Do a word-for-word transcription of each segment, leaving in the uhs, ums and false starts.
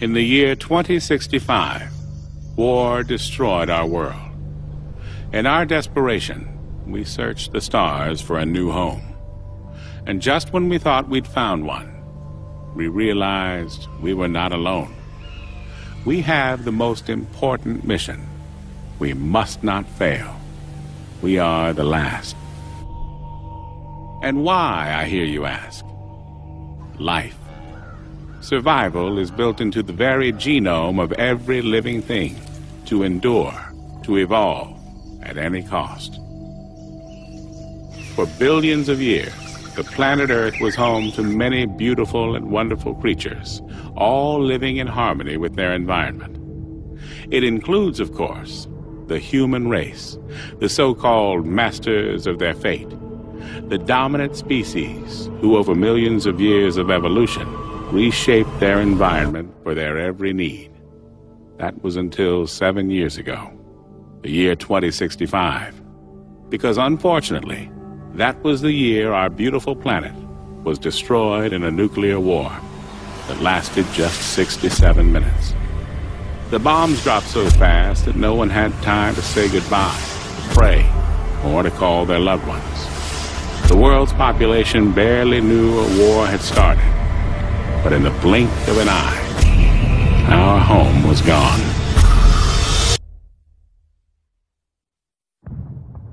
In the year twenty sixty-five, war destroyed our world. In our desperation, we searched the stars for a new home. And just when we thought we'd found one, we realized we were not alone. We have the most important mission. We must not fail. We are the last. And why, I hear you ask? Life. Survival is built into the very genome of every living thing, to endure, to evolve, at any cost. For billions of years, the planet Earth was home to many beautiful and wonderful creatures, all living in harmony with their environment. It includes, of course, the human race, the so-called masters of their fate, the dominant species who, over millions of years of evolution, reshaped their environment for their every need. That was until seven years ago, the year twenty sixty-five, because unfortunately, that was the year our beautiful planet was destroyed in a nuclear war that lasted just sixty-seven minutes. The bombs dropped so fast that no one had time to say goodbye, pray, or to call their loved ones. The world's population barely knew a war had started, but in the blink of an eye, our home was gone.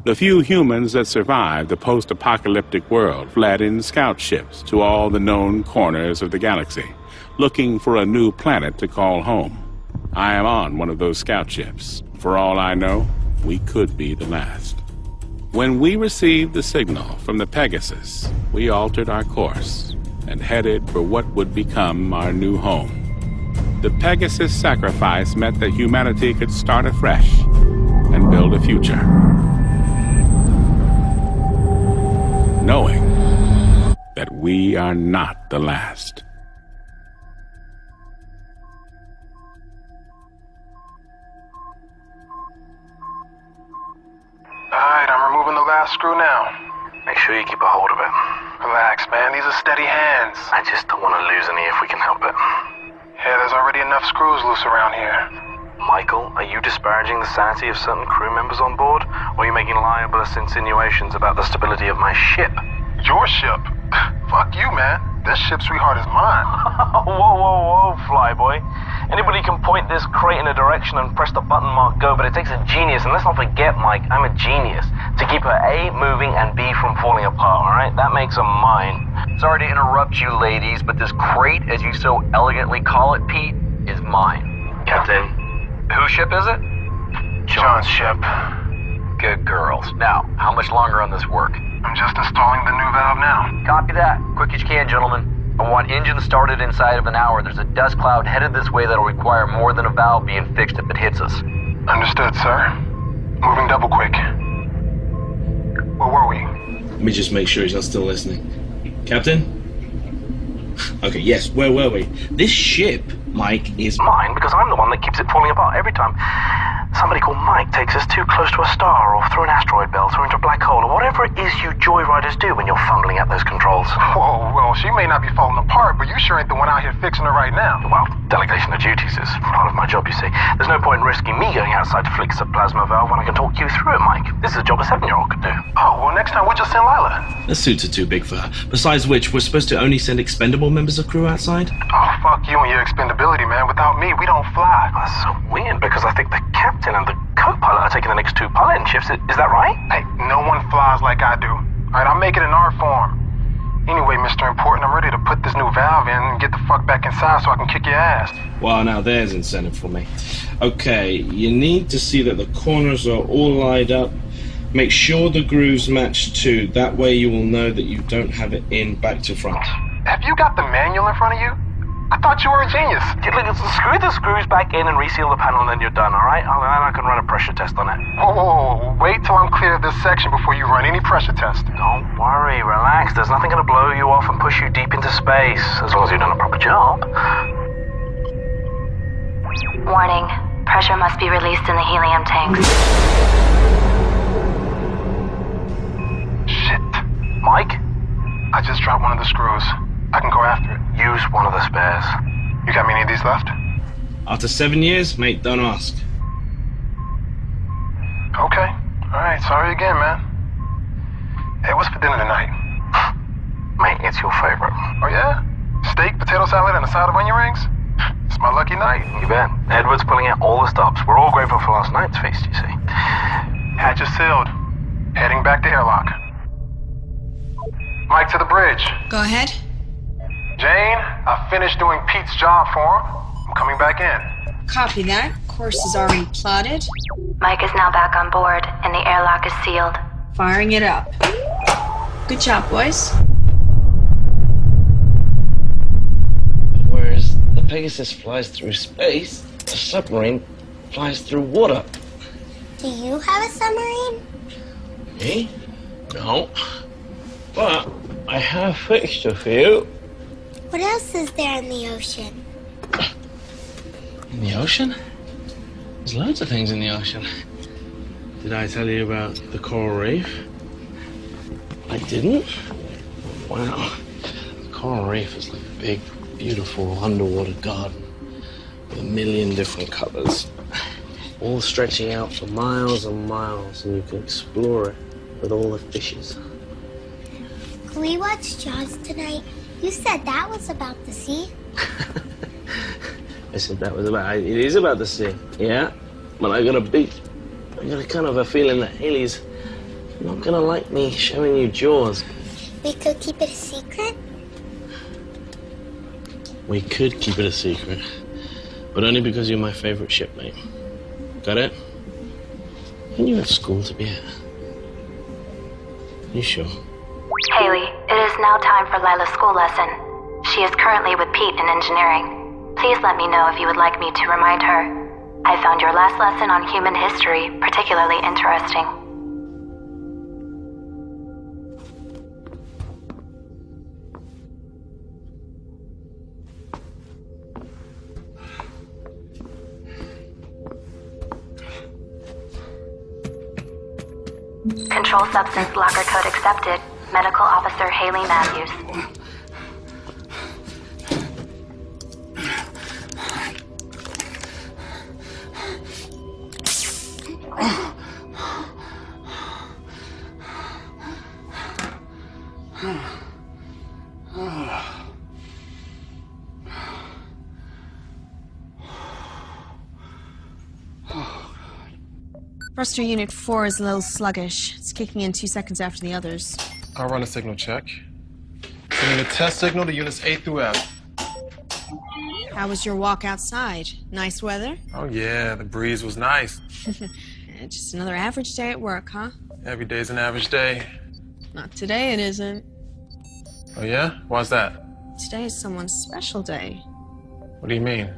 The few humans that survived the post-apocalyptic world fled in scout ships to all the known corners of the galaxy, looking for a new planet to call home. I am on one of those scout ships. For all I know, we could be the last. When we received the signal from the Pegasus, we altered our course and headed for what would become our new home. The Pegasus sacrifice meant that humanity could start afresh and build a future, knowing that we are not the last. Alright, I'm removing the last screw now. Make sure you keep a hold of it. Relax, man. These are steady hands. I just don't want to lose any if we can help it. Yeah, there's already enough screws loose around here. Michael, are you disparaging the sanity of certain crew members on board, or are you making libelous insinuations about the stability of my ship? Your ship? Fuck you, man. This ship, sweetheart, is mine. Whoa, whoa, whoa, flyboy. Anybody can point this crate in a direction and press the button marked go, but it takes a genius, and let's not forget, Mike, I'm a genius, to keep her A, moving, and B, from falling apart, alright? That makes her mine. Sorry to interrupt you, ladies, but this crate, as you so elegantly call it, Pete, is mine. Captain. Whose ship is it? John's, John's ship. Good girls. Now, how much longer on this work? I'm just installing the new valve now. Copy that. Quick as you can, gentlemen. I want engines started inside of an hour. There's a dust cloud headed this way that'll require more than a valve being fixed if it hits us. Understood, sir. Moving double quick. Where were we? Let me just make sure he's not still listening. Captain? Okay, yes, where were we? This ship, Mike, is mine because I'm the one that keeps it falling apart every time. Somebody called Mike takes us too close to a star or through an asteroid belt or into a black hole or whatever it is you joyriders do when you're fumbling at those controls. Whoa, well, she may not be falling apart, but you sure ain't the one out here fixing her right now. Well, delegation of duties is part of my job, you see. There's no point in risking me going outside to fix a plasma valve when I can talk you through it, Mike. This is a job a seven-year-old could do. Oh, well, next time we'll just send Lila. The suits are too big for her. Besides which, we're supposed to only send expendable members of crew outside? Oh, fuck you and your expendability, man. Without me, we don't fly. That's so weird, because I think the captain and the co-pilot are taking the next two piloting shifts. Is that right? Hey, no one flies like I do. All right, I'll make it in our form. Anyway, Mister Important, I'm ready to put this new valve in and get the fuck back inside so I can kick your ass. Well, now there's incentive for me. Okay, you need to see that the corners are all lined up. Make sure the grooves match too. That way you will know that you don't have it in back to front. Have you got the manual in front of you? I thought you were a genius. Screw the screws back in and reseal the panel and then you're done, alright? And I can run a pressure test on it. Whoa, whoa, whoa, wait till I'm clear of this section before you run any pressure test. Don't worry, relax. There's nothing going to blow you off and push you deep into space, as long as you've done a proper job. Warning. Pressure must be released in the helium tanks. Shit. Mike? I just dropped one of the screws. I can go after it. Use one of the spares. You got many of these left? After seven years, mate, don't ask. Okay. Alright, sorry again, man. Hey, what's for dinner tonight? Mate, it's your favorite. Oh, yeah? Steak, potato salad, and a side of onion rings? It's my lucky night. You bet. Edward's pulling out all the stops. We're all grateful for last night's feast, you see. Hatch is sealed. Heading back to airlock. Mike, to the bridge. Go ahead. Jane, I finished doing Pete's job for him. I'm coming back in. Copy that. Course is already plotted. Mike is now back on board, and the airlock is sealed. Firing it up. Good job, boys. Whereas the Pegasus flies through space, the submarine flies through water. Do you have a submarine? Me? No. But I have fixed a few. What else is there in the ocean? In the ocean? There's loads of things in the ocean. Did I tell you about the coral reef? I didn't? Wow. The coral reef is like a big, beautiful underwater garden with a million different colours, all stretching out for miles and miles, and you can explore it with all the fishes. Can we watch Jaws tonight? You said that was about the sea. I said that was about, it is about the sea, yeah? But I got a beat. I got a kind of a feeling that Hayley's not going to like me showing you Jaws. We could keep it a secret? We could keep it a secret, but only because you're my favorite shipmate. Got it? And you have school to be at. You sure? Hayley, it is now time for Lila's school lesson. She is currently with Pete in engineering. Please let me know if you would like me to remind her. I found your last lesson on human history particularly interesting. Control substance locker code accepted. Medical officer Hayley Matthews. Thruster Unit four is a little sluggish. It's kicking in two seconds after the others. I'll run a signal check. Sending a test signal to units A through F. How was your walk outside? Nice weather? Oh, yeah, the breeze was nice. Just another average day at work, huh? Every day's an average day. Not today, it isn't. Oh, yeah? Why's that? Today is someone's special day. What do you mean?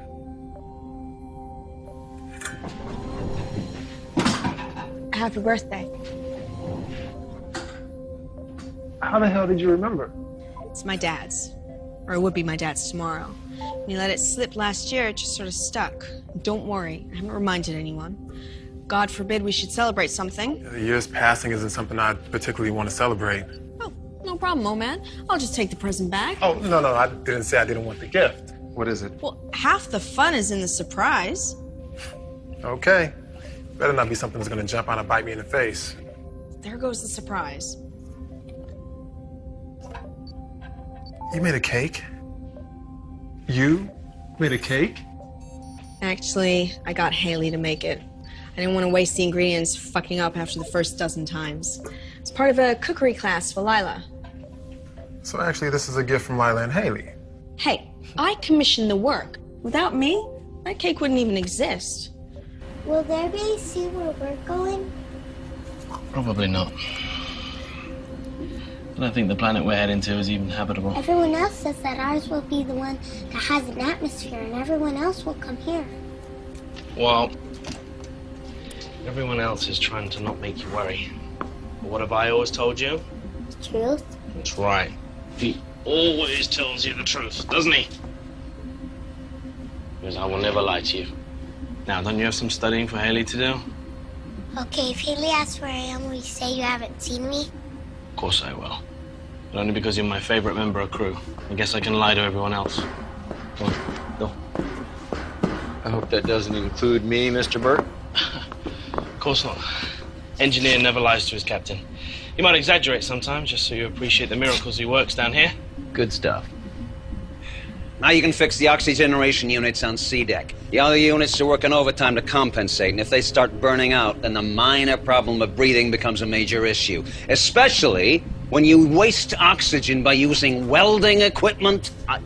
Happy birthday. How the hell did you remember? It's my dad's. Or it would be my dad's tomorrow. When he let it slip last year, it just sort of stuck. Don't worry, I haven't reminded anyone. God forbid we should celebrate something. The year's passing isn't something I particularly want to celebrate. Oh, no problem, old man. I'll just take the present back. Oh, no, no, I didn't say I didn't want the gift. What is it? Well, half the fun is in the surprise. Okay. Better not be something that's gonna jump out and bite me in the face. There goes the surprise. You made a cake? You made a cake? Actually, I got Hayley to make it. I didn't want to waste the ingredients fucking up after the first dozen times. It's part of a cookery class for Lila. So actually, this is a gift from Lila and Hayley. Hey, I commissioned the work. Without me, that cake wouldn't even exist. Will there be see where we're going? Probably not. I don't think the planet we're heading to is even habitable. Everyone else says that ours will be the one that has an atmosphere, and everyone else will come here. Well, everyone else is trying to not make you worry. But what have I always told you? The truth. That's right. He always tells you the truth, doesn't he? Because I will never lie to you. Now, don't you have some studying for Hayley to do? Okay, if Hayley asks where I am, will you say you haven't seen me? Of course I will. But only because you're my favorite member of crew. I guess I can lie to everyone else. Go on, go. I hope that doesn't include me, Mister Burt. Of course not. Engineer never lies to his captain. He might exaggerate sometimes, just so you appreciate the miracles he works down here. Good stuff. Now you can fix the oxygeneration units on C-Deck. The other units are working overtime to compensate, and if they start burning out, then the minor problem of breathing becomes a major issue. Especially when you waste oxygen by using welding equipment. I...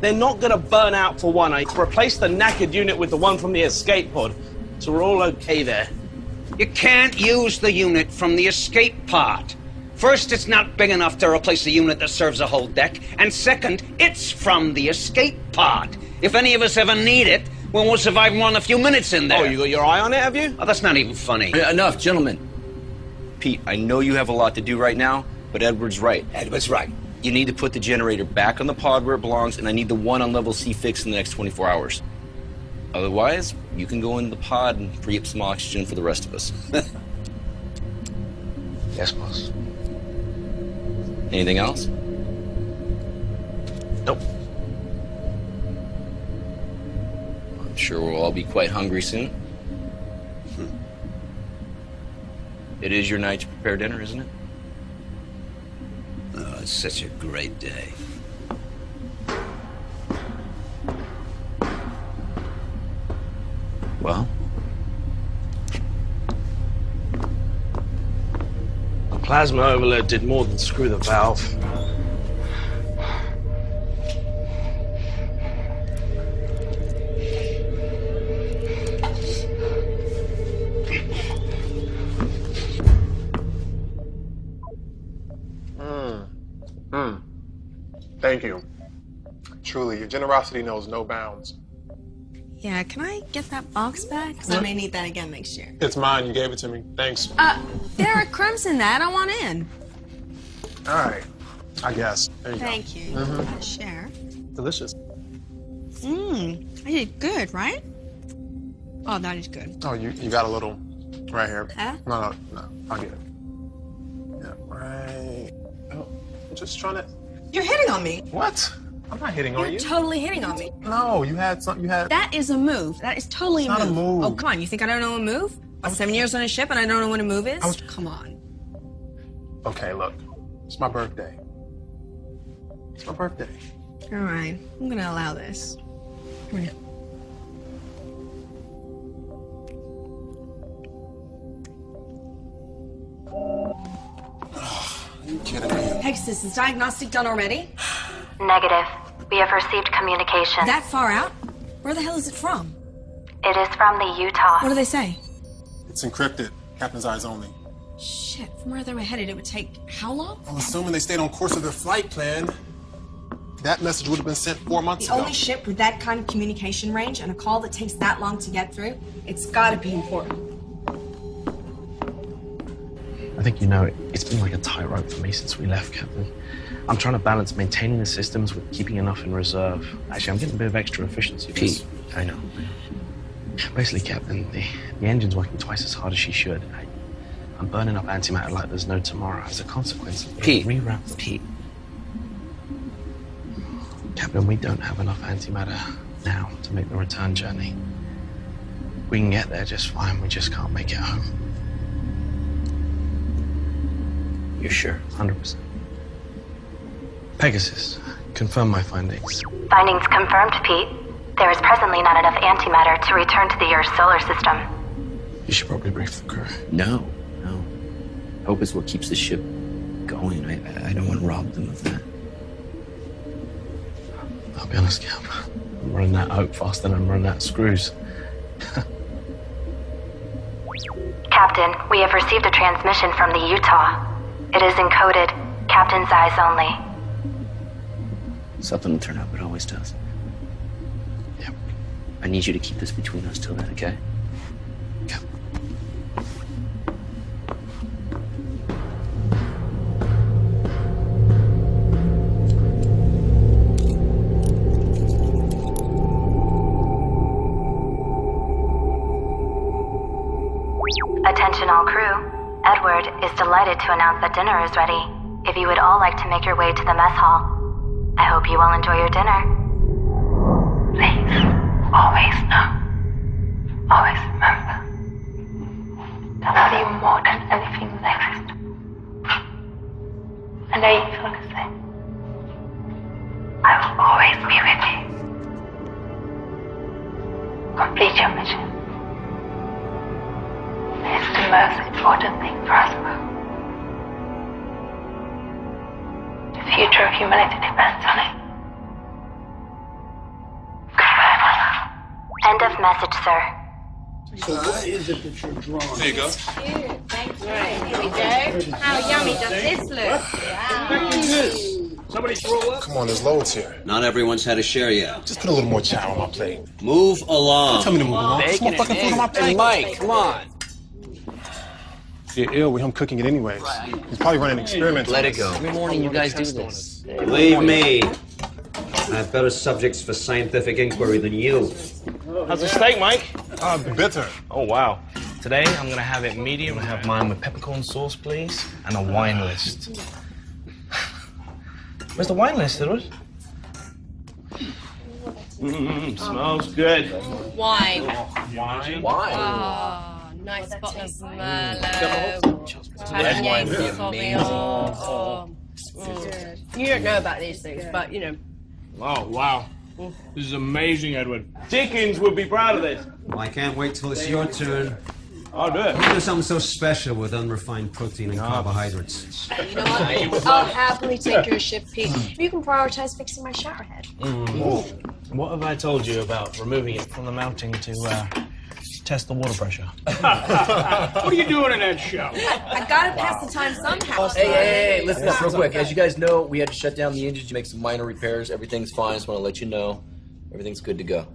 They're not going to burn out for one. I replaced the knackered unit with the one from the escape pod, so we're all okay there. You can't use the unit from the escape pod. First, it's not big enough to replace the unit that serves a whole deck. And second, it's from the escape pod. If any of us ever need it, we won't survive more than a few minutes in there. Oh, you got your eye on it, have you? Oh, that's not even funny. Uh, enough, gentlemen. Pete, I know you have a lot to do right now, but Edward's right. Edward's right. You need to put the generator back on the pod where it belongs, and I need the one on level C fixed in the next twenty-four hours. Otherwise, you can go into the pod and free up some oxygen for the rest of us. Yes, boss. Anything else? Nope. I'm sure we'll all be quite hungry soon. Hmm. It is your night to prepare dinner, isn't it? Oh, it's such a great day. Well? Plasma overload did more than screw the valve. Mm. Mm. Thank you. Truly, your generosity knows no bounds. Yeah, can I get that box back? Because I may need that again next year. It's mine. You gave it to me. Thanks. Uh, there are crumbs in that. I want in. All right. I guess. There you Thank go. you. Mm-hmm. Share. Delicious. Mmm. I did good, right? Oh, that is good. Oh, you, you got a little right here. Huh? No, no, no. I'll get it. Yeah, right. Oh, I'm just trying to... You're hitting on me. What? I'm not hitting You're on you. You're totally hitting on me. No, you had some. You had. That is a move. That is totally it's a, move. Not a move. Oh, come on. You think I don't know a move? I'm was... seven years on a ship and I don't know what a move is? Was... Come on. Okay, look. It's my birthday. It's my birthday. All right. I'm going to allow this. Come here. Are you kidding me? Pegasus, is diagnostic done already? Negative. We have received communication. That far out? Where the hell is it from? It is from the Utah. What do they say? It's encrypted. Captain's eyes only. Shit, from where they were headed, it would take how long? I'm assuming they stayed on course of their flight plan. That message would have been sent four months ago. The only ship with that kind of communication range and a call that takes that long to get through, it's gotta be important. I think you know, it's been like a tightrope for me since we left, Captain. I'm trying to balance maintaining the systems with keeping enough in reserve. Actually, I'm getting a bit of extra efficiency. Pete, I know. Basically, Captain, the, the engine's working twice as hard as she should. I, I'm burning up antimatter like there's no tomorrow. As a consequence, Pete, rewrap the Pete. Captain, we don't have enough antimatter now to make the return journey. We can get there just fine. We just can't make it home. You're sure? one hundred percent. Pegasus, confirm my findings. Findings confirmed, Pete. There is presently not enough antimatter to return to the Earth's solar system. You should probably brief the crew. No, no. Hope is what keeps the ship going. I, I don't want to rob them of that. I'll be honest, Cap. I'm running out of hope faster than I'm running out of screws. Captain, we have received a transmission from the Utah. It is encoded, Captain's eyes only. Something will turn up, it always does. Yep. I need you to keep this between us till then, okay? Yep. Attention all crew. Edward is delighted to announce that dinner is ready. If you would all like to make your way to the mess hall, I hope you all enjoy your dinner. Please, always know. Always remember that I love you more than anything in existence. I know you feel the same. I will always be with you. Complete your mission. It's the most important thing for us both. The future of humanity depends on it. Goodbye, brother. End of message, sir. So that is a picture of Drawn. There you go. It's cute. Thank you. There we go. How yummy does this look? Wow. What is this? Somebody throw up? Come on, there's loads here. Not everyone's had a share yet. Just put a little more chow on my plate. Move along. Don't tell me to move along. Just more fucking food on my plate. Mike, come on. If you're ill, we home cooking it anyways. He's probably running experiments. Let it go. Every morning you guys do this. Believe me, I have better subjects for scientific inquiry than you. How's the steak, Mike? Uh, bitter. Oh, wow. Today, I'm gonna have it medium. I have mine with peppercorn sauce, please, and a wine list. Where's the wine list, Edward? Mmm, smells good. Wine. Wine? Wine. Oh, nice bottle of Merlot. Red wine is amazing. Oh, you don't know about these things, but, you know. Oh, wow. This is amazing, Edward. Dickens would be proud of this. Well, I can't wait till it's your turn. I'll do it. There's something so special with unrefined protein and no. carbohydrates. You know what? I'll happily take your ship, Pete. You can prioritize fixing my shower head. Mm. What have I told you about removing it from the mounting to uh, test the water pressure? What are you doing in that shower? I, I gotta pass wow. the time somehow. Hey, hey, hey, listen yeah. up real quick. As you guys know, we had to shut down the engine to make some minor repairs. Everything's fine. Just want to let you know everything's good to go.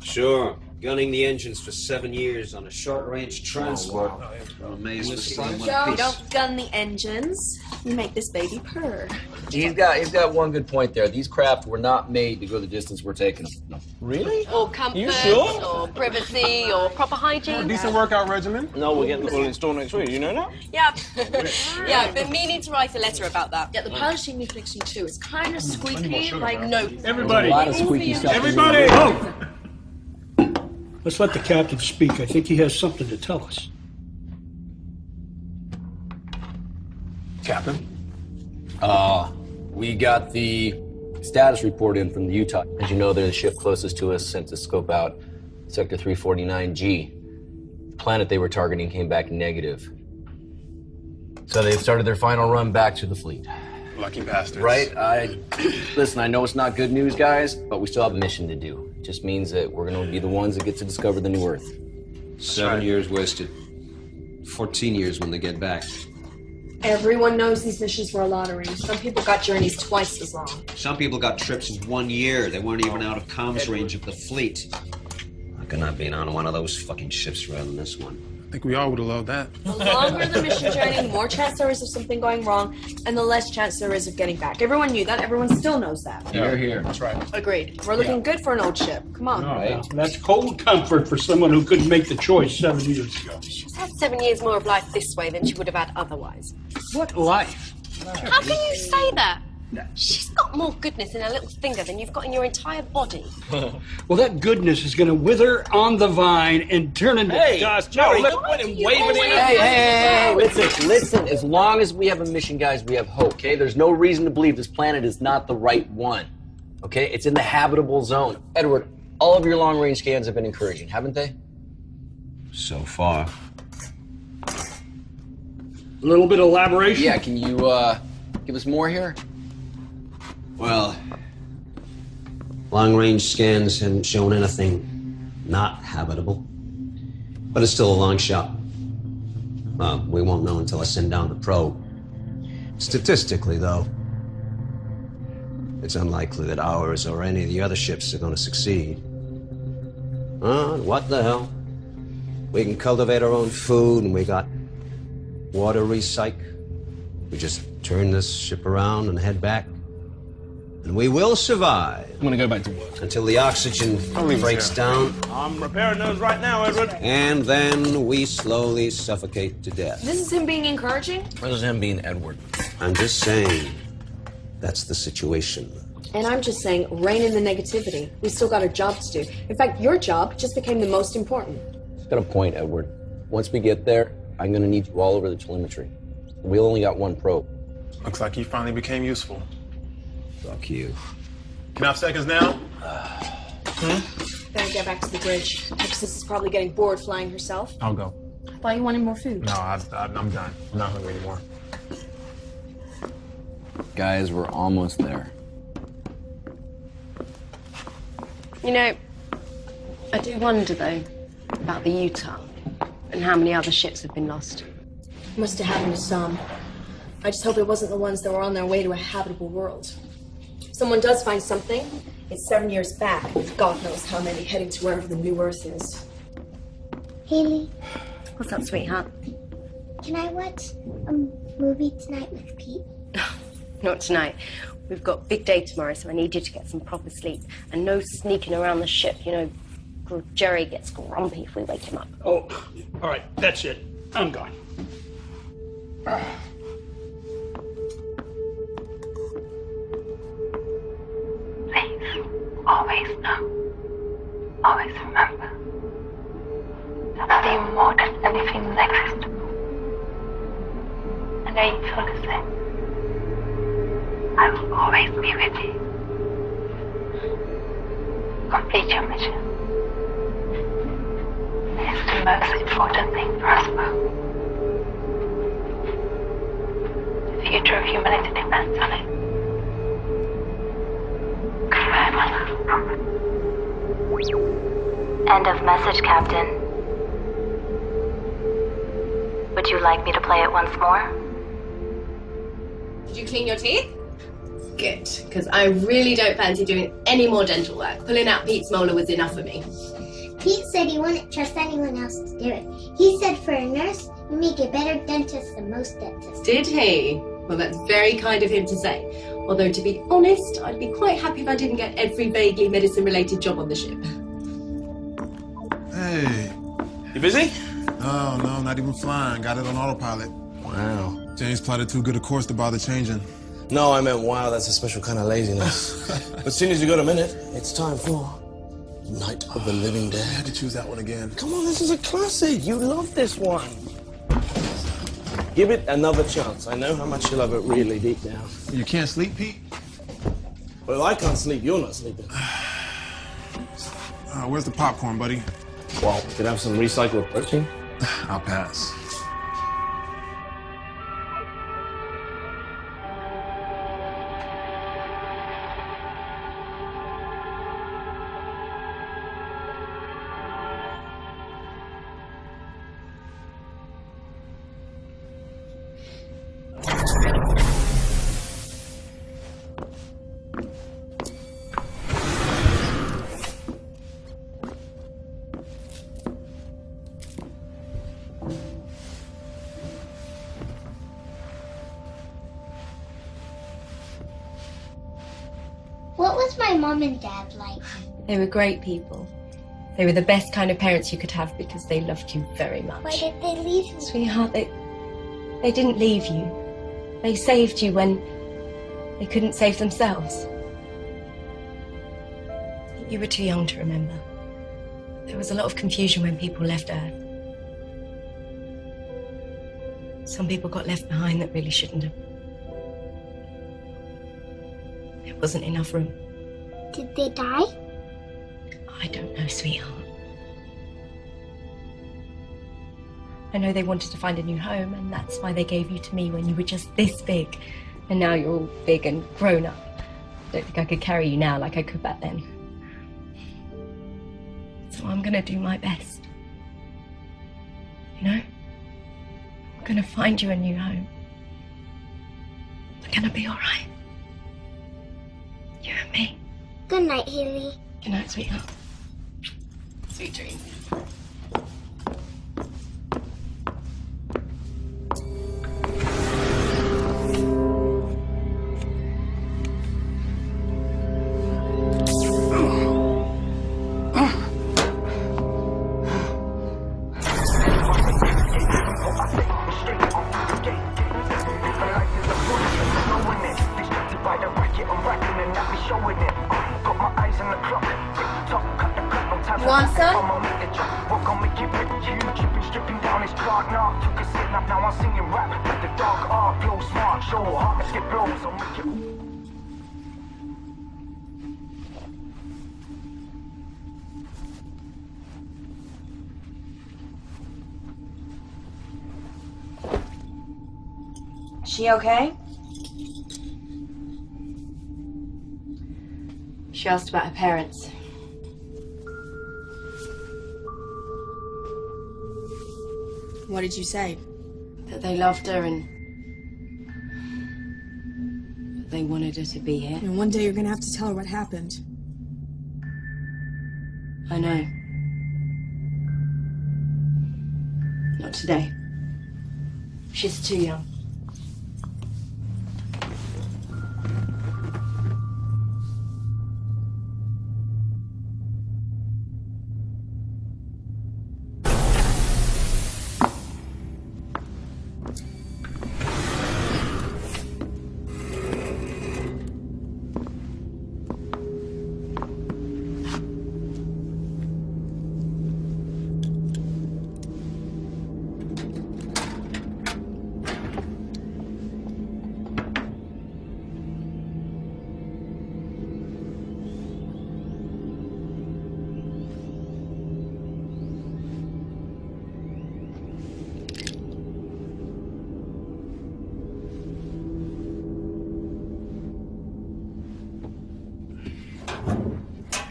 Sure. Gunning the engines for seven years on a short-range transport. Oh, wow. I'm amazed with someone. Don't, don't gun the engines. You make this baby purr. He's got, he's got one good point there. These craft were not made to go the distance we're taking them. No. Really? Or comfort, sure? or privacy, or proper hygiene. Or a decent workout regimen. No, we're getting the all installed next week. You know that? Yeah. yeah, I've been meaning to write a letter about that. Yeah, the polishing needs fixing too. It's kind of squeaky, like notes. Everybody. A lot of squeaky stuff. Everybody. Oh. Let's let the captain speak. I think he has something to tell us. Captain? Uh, we got the status report in from the Utah. As you know, they're the ship closest to us, sent to scope out Sector three forty-nine G. The planet they were targeting came back negative. So they've started their final run back to the fleet. Lucky bastards. Right? I, listen, I know it's not good news, guys, but we still have a mission to do. Just means that we're going to be the ones that get to discover the new Earth. Seven right. years wasted. Fourteen years when they get back. Everyone knows these missions were a lottery. Some people got journeys twice as long. Some people got trips in one year. They weren't even out of comms range of the fleet. I could not be on one of those fucking ships rather than this one. I think we all would have loved that. The longer the mission journey, the more chance there is of something going wrong, and the less chance there is of getting back. Everyone knew that. Everyone still knows that. Here, yeah, here. That's right. Agreed. We're looking yeah. good for an old ship. Come on. All right. That's cold comfort for someone who couldn't make the choice seven years ago. She's had seven years more of life this way than she would have had otherwise. What life? How can you say that? She's got more goodness in her little finger than you've got in your entire body. Well, that goodness is going to wither on the vine and turn into hey, dust. Jerry, no, look at him waving it. Hey, hey, hey, listen, listen. As long as we have a mission, guys, we have hope, okay? There's no reason to believe this planet is not the right one, okay? It's in the habitable zone. Edward, all of your long-range scans have been encouraging, haven't they? So far. A little bit of elaboration? Yeah, can you uh, give us more here? Well, long-range scans haven't shown anything not habitable, but it's still a long shot. Well, we won't know until I send down the probe. Statistically, though, it's unlikely that ours or any of the other ships are going to succeed. Uh, what the hell? We can cultivate our own food, and we got water recyc. We just turn this ship around and head back. And we will survive. I'm gonna go back to work. Until the oxygen breaks down. I'm repairing those right now, Edward. And then we slowly suffocate to death. This is him being encouraging? Or this is him being Edward? I'm just saying, that's the situation. And I'm just saying, rein in the negativity. We still got our job to do. In fact, your job just became the most important. You've got a point, Edward. Once we get there, I'm going to need you all over the telemetry. We only got one probe. Looks like you finally became useful. Fuck you. Enough seconds now? hmm? Better get back to the bridge. Pegasus is probably getting bored flying herself. I'll go. I thought you wanted more food. No, I, I, I'm done. I'm not hungry anymore. Guys, we're almost there. You know, I do wonder, though, about the Utah and how many other ships have been lost. Must have happened to some. I just hope it wasn't the ones that were on their way to a habitable world. If someone does find something, it's seven years back, with God knows how many heading to wherever the new Earth is. Hayley? What's up, sweetheart? Can I watch a movie tonight with Pete? Not tonight. We've got big day tomorrow, so I need you to get some proper sleep. And no sneaking around the ship. You know, Jerry gets grumpy if we wake him up. Oh, all right. That's it. I'm gone. Please, always know. Always remember. Nothing more than anything exists. And I feel the same. I will always be with you. Complete your mission. It's the most important thing for us both. The future of humanity depends on it. Goodbye, my love. End of message, Captain. Would you like me to play it once more? Did you clean your teeth? Good, because I really don't fancy doing any more dental work. Pulling out Pete's molar was enough for me. Pete said he wouldn't trust anyone else to do it. He said for a nurse, you make a better dentist than most dentists. Did he? Well, that's very kind of him to say. Although, to be honest, I'd be quite happy if I didn't get every vaguely medicine-related job on the ship. Hey. You busy? No, no, not even flying. Got it on autopilot. Wow. Jane's plotted too good a course to bother changing. No, I meant, wow, that's a special kind of laziness. But soon as you got a minute, it's time for Night of the Living Dead. I had to choose that one again. Come on, this is a classic. You love this one. Give it another chance. I know how much you love it really deep down. You can't sleep, Pete? Well, I can't sleep. You're not sleeping. Uh, where's the popcorn, buddy? Well, we could have some recycled protein. I'll pass. Mom and Dad, like, they were great people. They were the best kind of parents you could have because they loved you very much. Why did they leave you? Sweetheart, they, they didn't leave you. They saved you when they couldn't save themselves. You were too young to remember. There was a lot of confusion when people left Earth. Some people got left behind that really shouldn't have. There wasn't enough room. Did they die? I don't know, sweetheart. I know they wanted to find a new home, and that's why they gave you to me when you were just this big. And now you're all big and grown up. I don't think I could carry you now like I could back then. So I'm gonna do my best. You know? I'm gonna find you a new home. We're gonna be all right. You and me. Good night, Hayley. Good night, sweetheart. Sweet dreams. She okay? She asked about her parents. What did you say? That they loved her and that they wanted her to be here. And one day you're gonna have to tell her what happened. I know. Not today. She's too young.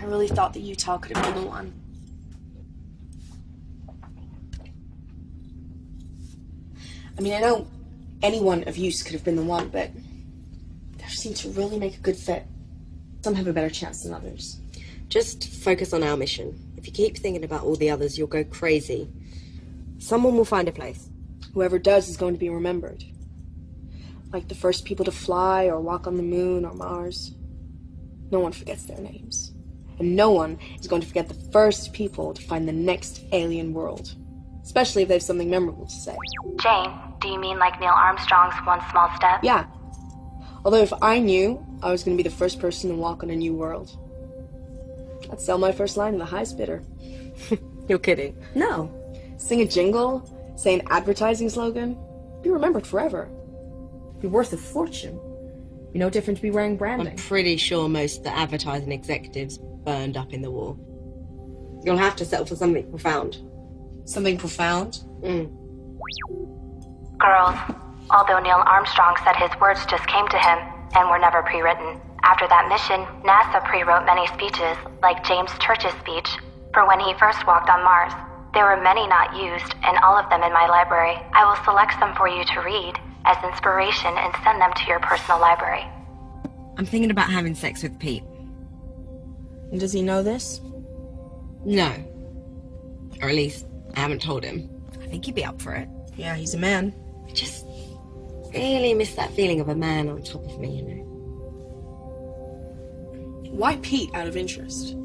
I really thought that Utah could have been the one. I mean, I know anyone of use could have been the one, but they seem to really make a good fit. Some have a better chance than others. Just focus on our mission. If you keep thinking about all the others, you'll go crazy. Someone will find a place. Whoever does is going to be remembered. Like the first people to fly or walk on the moon or Mars. No one forgets their names. And no one is going to forget the first people to find the next alien world. Especially if they have something memorable to say. Jane, do you mean like Neil Armstrong's One Small Step? Yeah. Although if I knew, I was going to be the first person to walk on a new world, I'd sell my first line to the highest bidder. You're kidding. No. Sing a jingle, say an advertising slogan, be remembered forever. Be worth a fortune. Be no different to be wearing branding. I'm pretty sure most of the advertising executives burned up in the war. You'll have to settle for something profound. Something profound? Mm. Girls, although Neil Armstrong said his words just came to him and were never pre-written, after that mission, NASA pre-wrote many speeches, like James Church's speech, for when he first walked on Mars. There were many not used, and all of them in my library. I will select them for you to read as inspiration and send them to your personal library. I'm thinking about having sex with Pete. And does he know this? No. Or at least, I haven't told him. I think he'd be up for it. Yeah, he's a man. I just really miss that feeling of a man on top of me, you know. Why Pete out of interest?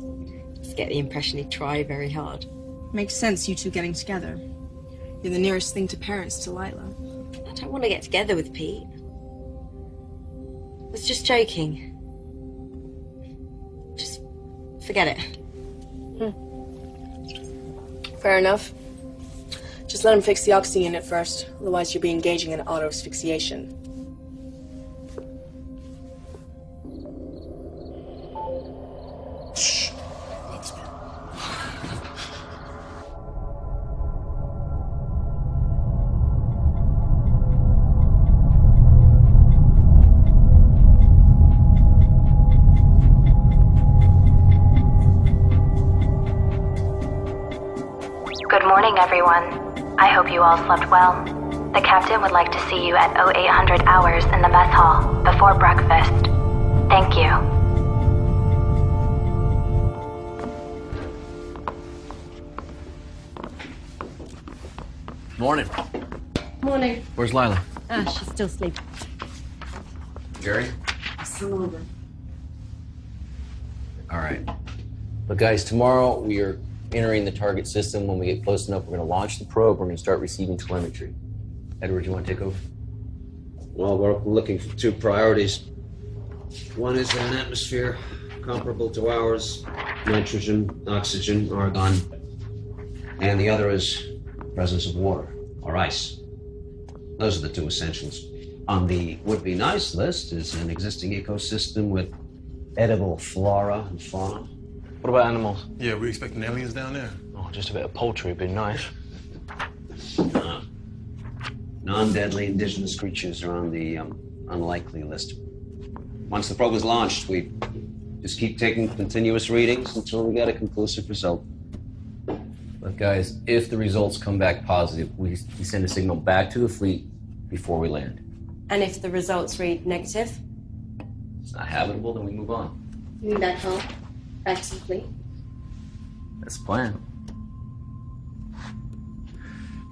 Just get the impression he'd try very hard. Makes sense, you two getting together. You're the nearest thing to parents to Lila. I don't want to get together with Pete. I was just joking. Forget it. Hmm. Fair enough. Just let him fix the oxy unit first, otherwise you'll be engaging in auto-asphyxiation. Shh. It's bad. Everyone, I hope you all slept well. The captain would like to see you at oh eight hundred hours in the mess hall before breakfast. Thank you. Morning. Morning. Where's Lila? Ah, she's still sleeping. Jerry? Still over. All right. But guys, tomorrow we are entering the target system. When we get close enough, we're going to launch the probe. We're going to start receiving telemetry. Edward, you want to take over? Well, we're looking for two priorities. One is an atmosphere comparable to ours, nitrogen, oxygen, argon. And the other is presence of water or ice. Those are the two essentials. on the would-be nice list is an existing ecosystem with edible flora and fauna. What about animals? Yeah, we're expecting aliens down there. Oh, just a bit of poultry would be nice. Uh, non-deadly indigenous creatures are on the um, unlikely list. Once the probe is launched, we just keep taking continuous readings until we get a conclusive result. But guys, if the results come back positive, we, we send a signal back to the fleet before we land. And if the results read negative? It's not habitable, then we move on. You mean back home? Back to the fleet? That's the plan.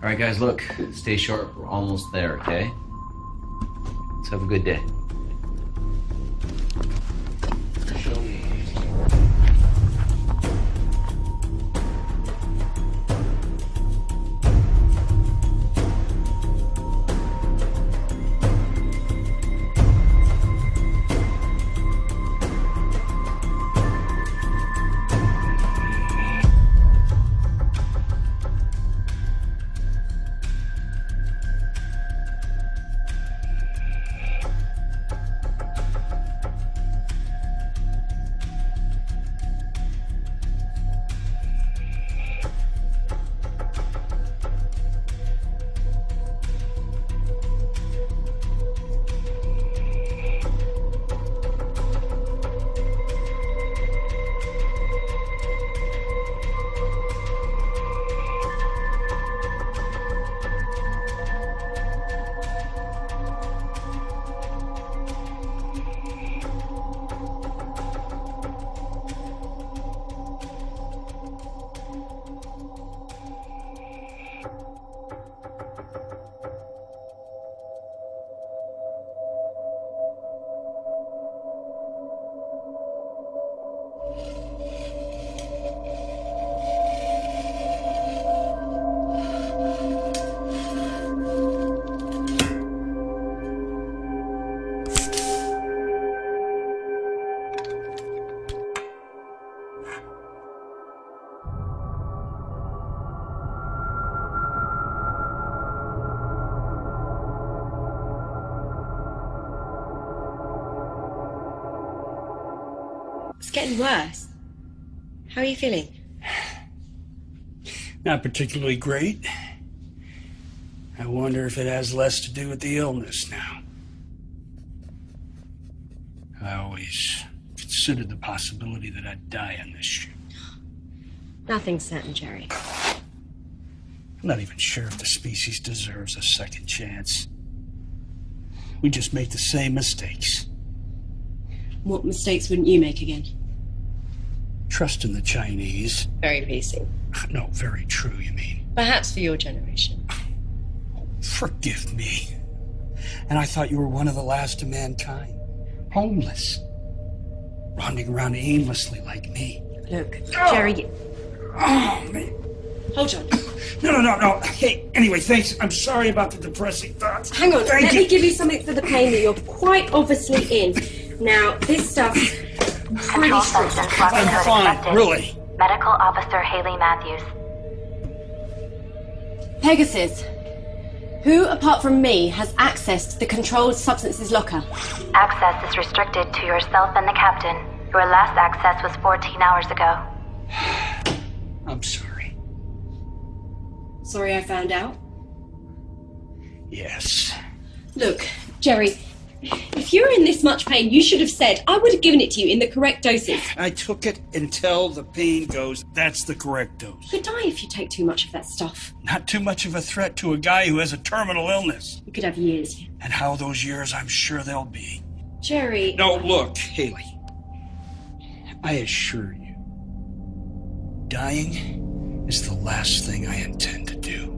All right, guys, look, stay sharp. We're almost there, okay? Let's have a good day. Getting worse. How are you feeling? Not particularly great. I wonder if it has less to do with the illness now. I always considered the possibility that I'd die on this ship. Nothing's certain, Jerry. I'm not even sure if the species deserves a second chance. We just make the same mistakes. What mistakes wouldn't you make again? Trust in the Chinese. Very P C. No, very true, you mean. Perhaps for your generation. Oh, forgive me. And I thought you were one of the last of mankind. Homeless. Running around aimlessly like me. Look, oh. Jerry... Oh, man. Hold on. No, no, no, no. Hey, anyway, thanks. I'm sorry about the depressing thoughts. Hang on. Thank Let you. me give you something for the pain that you're quite obviously in. Now, this stuff's... Control substance cluster I'm fine, really. Medical Officer Hayley Matthews. Pegasus, who apart from me has accessed the controlled substances locker? Access is restricted to yourself and the captain. Your last access was fourteen hours ago. I'm sorry. Sorry I found out? Yes. Look, Jerry... If you're in this much pain, you should have said, I would have given it to you in the correct doses. I took it until the pain goes, that's the correct dose. You could die if you take too much of that stuff. Not too much of a threat to a guy who has a terminal illness. You could have years. And how those years, I'm sure they'll be. Jerry... No, look, Hayley. I assure you, dying is the last thing I intend to do.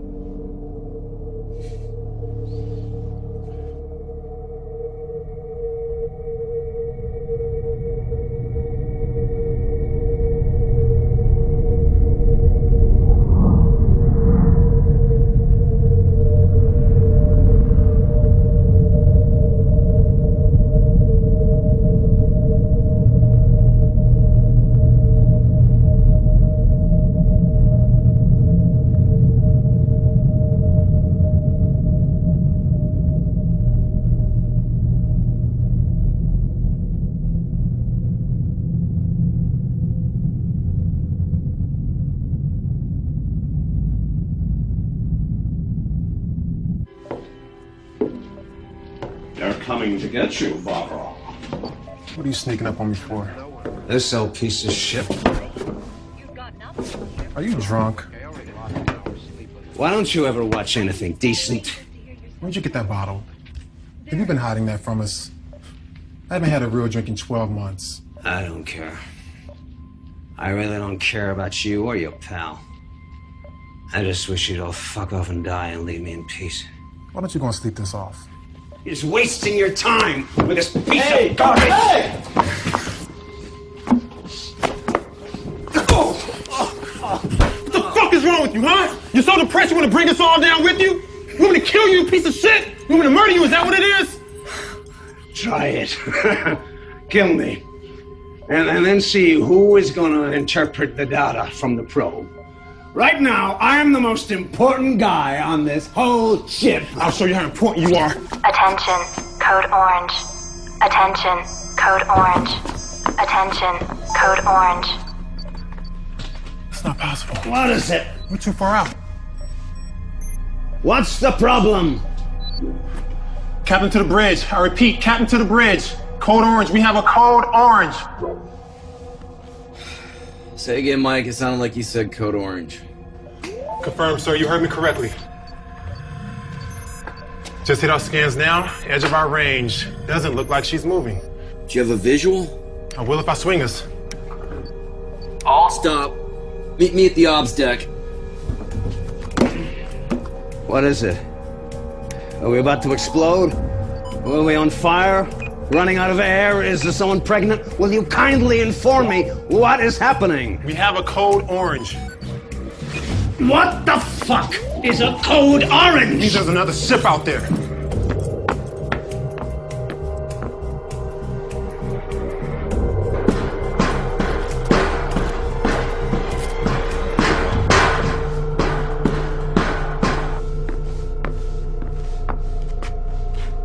coming to get you, Barbara. What are you sneaking up on me for? This old piece of shit. Are you drunk? Why don't you ever watch anything decent? Where'd you get that bottle? Have you been hiding that from us? I haven't had a real drink in twelve months. I don't care. I really don't care about you or your pal. I just wish you'd all fuck off and die and leave me in peace. Why don't you go and sleep this off? You're just wasting your time with this piece hey, of garbage! Hey! Oh, oh, oh. What the fuck is wrong with you, huh? You're so depressed you want to bring us all down with you? You want me to kill you, you piece of shit? You want me to murder you? Is that what it is? Try it. Kill me. And, and then see who is going to interpret the data from the probe. Right now, I am the most important guy on this whole ship. I'll show you how important you are. Attention, code orange. Attention, code orange. Attention, code orange. It's not possible. What is it? We're too far out. What's the problem? Captain to the bridge. I repeat, captain to the bridge. Code orange. We have a code orange. Say again, Mike. It sounded like you said code orange. Confirmed, sir. You heard me correctly. Just hit our scans now. Edge of our range. Doesn't look like she's moving. Do you have a visual? I will if I swing us. I'll stop. Meet me at the obs deck. What is it? Are we about to explode? Are we on fire? Running out of air? Is there someone pregnant? Will you kindly inform me what is happening? We have a code orange. What the fuck is a code orange? Means there's another ship out there.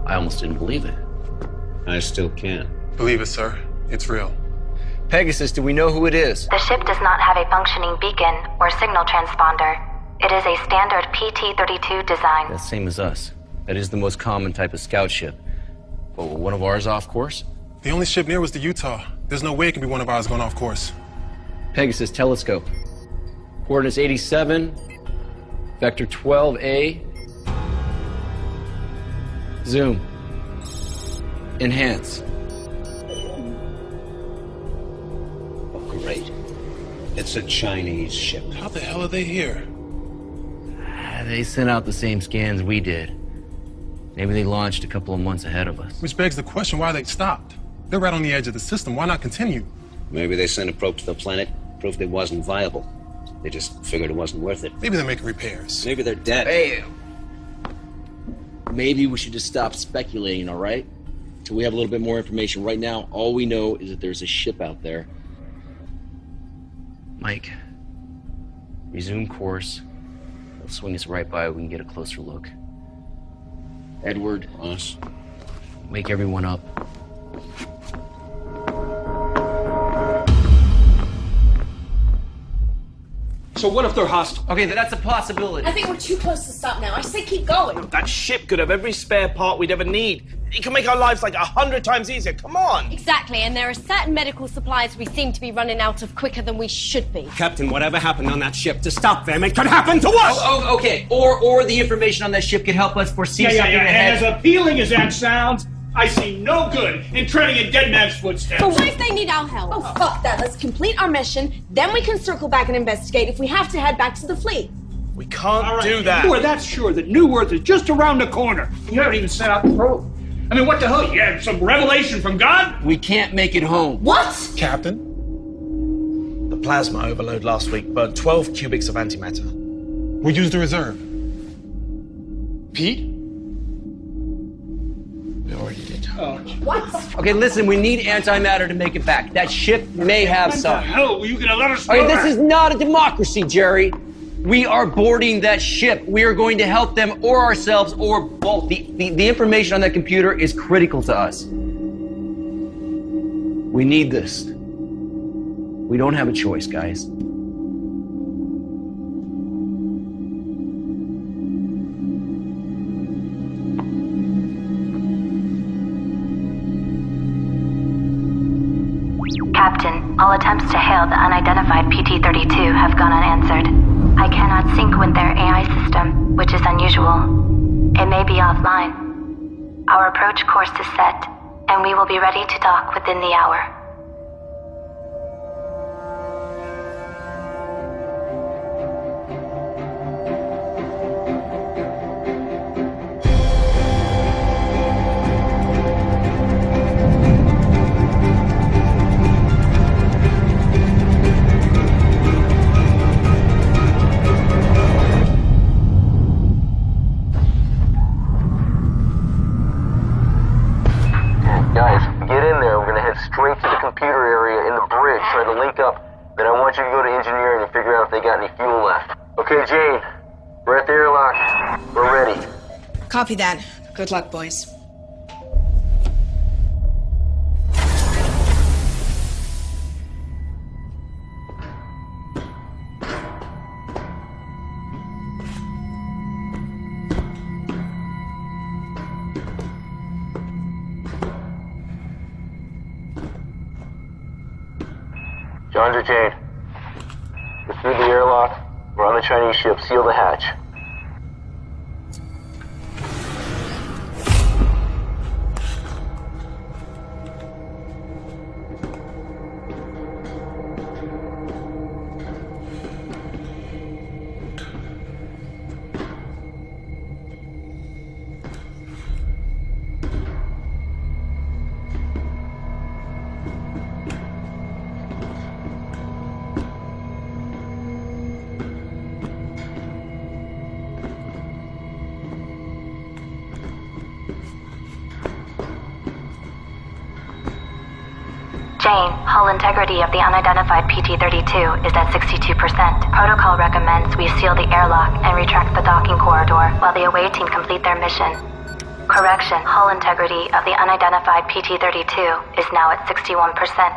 I almost didn't believe it. I still can't. Believe it, sir. It's real. Pegasus, do we know who it is? The ship does not have a functioning beacon or signal transponder. It is a standard P T thirty-two design. That's same as us. That is the most common type of scout ship. But were one of ours off course? The only ship near was the Utah. There's no way it can be one of ours going off course. Pegasus, telescope. Coordinates eighty-seven, vector twelve A. Zoom. Enhance. Oh, great. It's a Chinese ship. How the hell are they here? They sent out the same scans we did. Maybe they launched a couple of months ahead of us. Which begs the question why they stopped. They're right on the edge of the system. Why not continue? Maybe they sent a probe to the planet, proved it wasn't viable. They just figured it wasn't worth it. Maybe they're making repairs. Maybe they're dead. Hey. Maybe we should just stop speculating, all right? So we have a little bit more information. Right now, all we know is that there's a ship out there. Mike, resume course. They'll swing us right by. We can get a closer look. Edward, us. Wake everyone up. So what if they're hostile? Okay, that's a possibility. I think we're too close to stop now. I say keep going. That ship could have every spare part we'd ever need. It could make our lives like a hundred times easier. Come on. Exactly, and there are certain medical supplies we seem to be running out of quicker than we should be. Captain, whatever happened on that ship to stop them, it could happen to us. Oh, oh okay. Or, or the information on that ship could help us foresee yeah, something yeah, yeah. ahead. As appealing as that sounds, I see no good in treading in dead man's footsteps. But what if they need our help? Oh, fuck that. Let's complete our mission, then we can circle back and investigate if we have to head back to the fleet. We can't right, do that. You are that sure that New Earth is just around the corner. You haven't even set out the probe. I mean, what the hell? You had some revelation from God? We can't make it home. What? Captain? The plasma overload last week burned twelve cubics of antimatter. We used the reserve. Pete? We already did. Oh. What? Okay, listen, we need antimatter to make it back. That ship may have some. What the hell were you gonna let us? Okay, this is not a democracy, Jerry. We are boarding that ship. We are going to help them or ourselves or both. The, the, the information on that computer is critical to us. We need this. We don't have a choice, guys. Captain, all attempts to hail the unidentified P T thirty-two have gone unanswered. I cannot sync with their A I system, which is unusual. It may be offline. Our approach course is set, and we will be ready to dock within the hour. Straight to the computer area in the bridge, try to link up. Then I want you to go to engineering and figure out if they got any fuel left. Okay, Jane, we're at the airlock. We're ready. Copy that. Good luck, boys. John, Jane, we're through the airlock. We're on the Chinese ship. Seal the hatch. Hull integrity of the unidentified P T thirty-two is at sixty-two percent. Protocol recommends we seal the airlock and retract the docking corridor while the away team complete their mission. Correction, hull integrity of the unidentified P T thirty-two is now at sixty-one percent.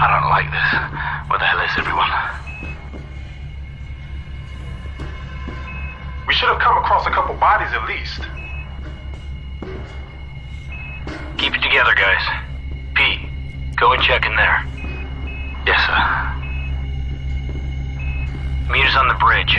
I don't like this. Where the hell is everyone? We should have come across a couple bodies at least. Keep it together, guys. Pete, go and check in there. Yes, sir. Meters on the bridge.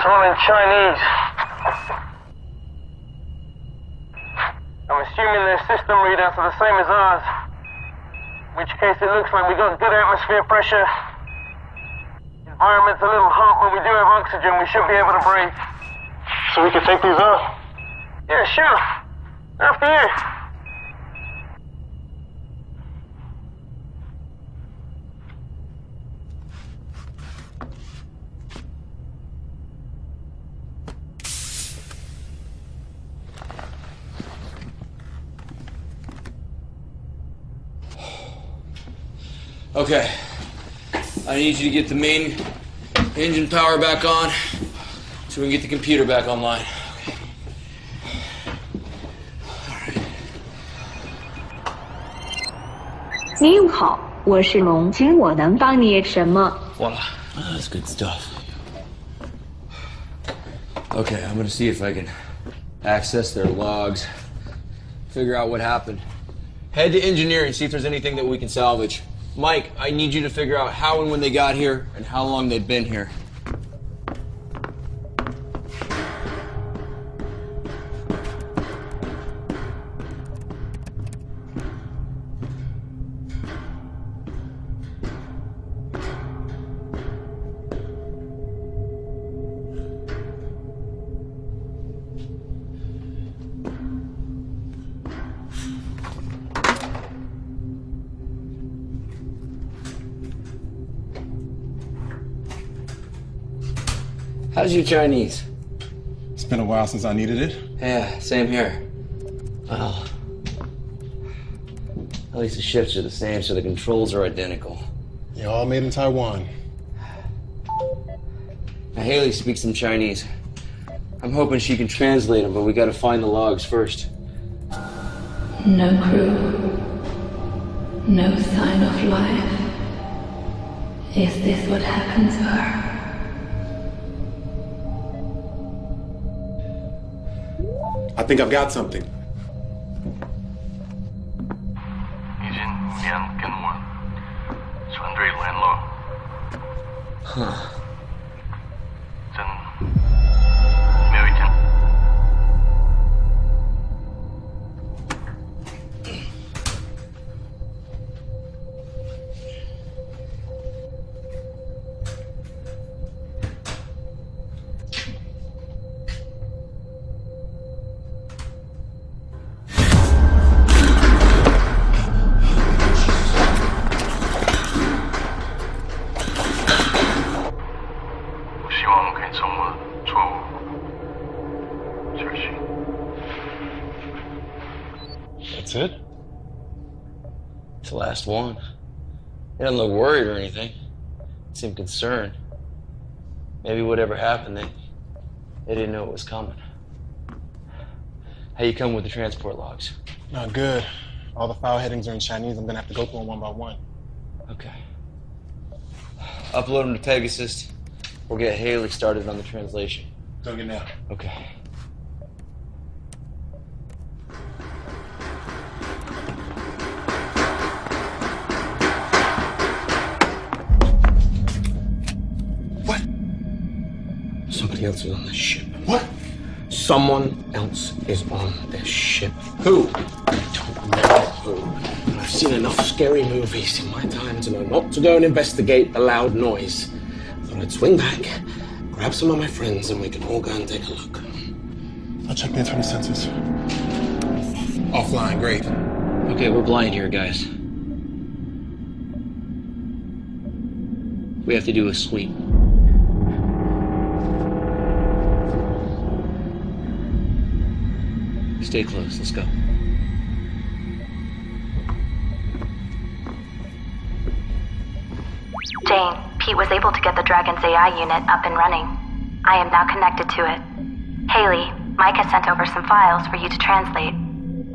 Someone in Chinese. I'm assuming their system readouts are the same as ours, in which case it looks like we got good atmosphere pressure. The environment's a little hot, but we do have oxygen. We should be able to breathe. So we can take these off? Yeah, sure. After you. Okay, I need you to get the main engine power back on so we can get the computer back online. Okay. All right. Wow, that's good stuff. Okay, I'm gonna see if I can access their logs, figure out what happened. Head to engineering, see if there's anything that we can salvage. Mike, I need you to figure out how and when they got here and how long they've been here. How's your Chinese? It's been a while since I needed it. Yeah, same here. Well, at least the ships are the same, so the controls are identical. You're all made in Taiwan. Now, Hayley speaks some Chinese. I'm hoping she can translate them, but we gotta find the logs first. No crew. No sign of life. Is this what happened to her? I think I've got something. Huh. One. He doesn't look worried or anything. He seemed concerned. Maybe whatever happened, they, they didn't know it was coming. How you come with the transport logs? Not good. All the file headings are in Chinese. I'm gonna have to go through them one by one. Okay. Upload them to Pegasus. We'll get Haley started on the translation. Doing it now. Okay. Else is on the ship. What? Someone else is on this ship. Who? I don't know who. But I've seen enough scary movies in my time to know not to go and investigate the loud noise. I thought I'd swing back, grab some of my friends, and we can all go and take a look. I'll check the internal sensors. Offline, great. Okay, we're blind here, guys. We have to do a sweep. Stay close. Let's go. Jane, Pete was able to get the Dragon's A I unit up and running. I am now connected to it. Hayley, Mike has sent over some files for you to translate.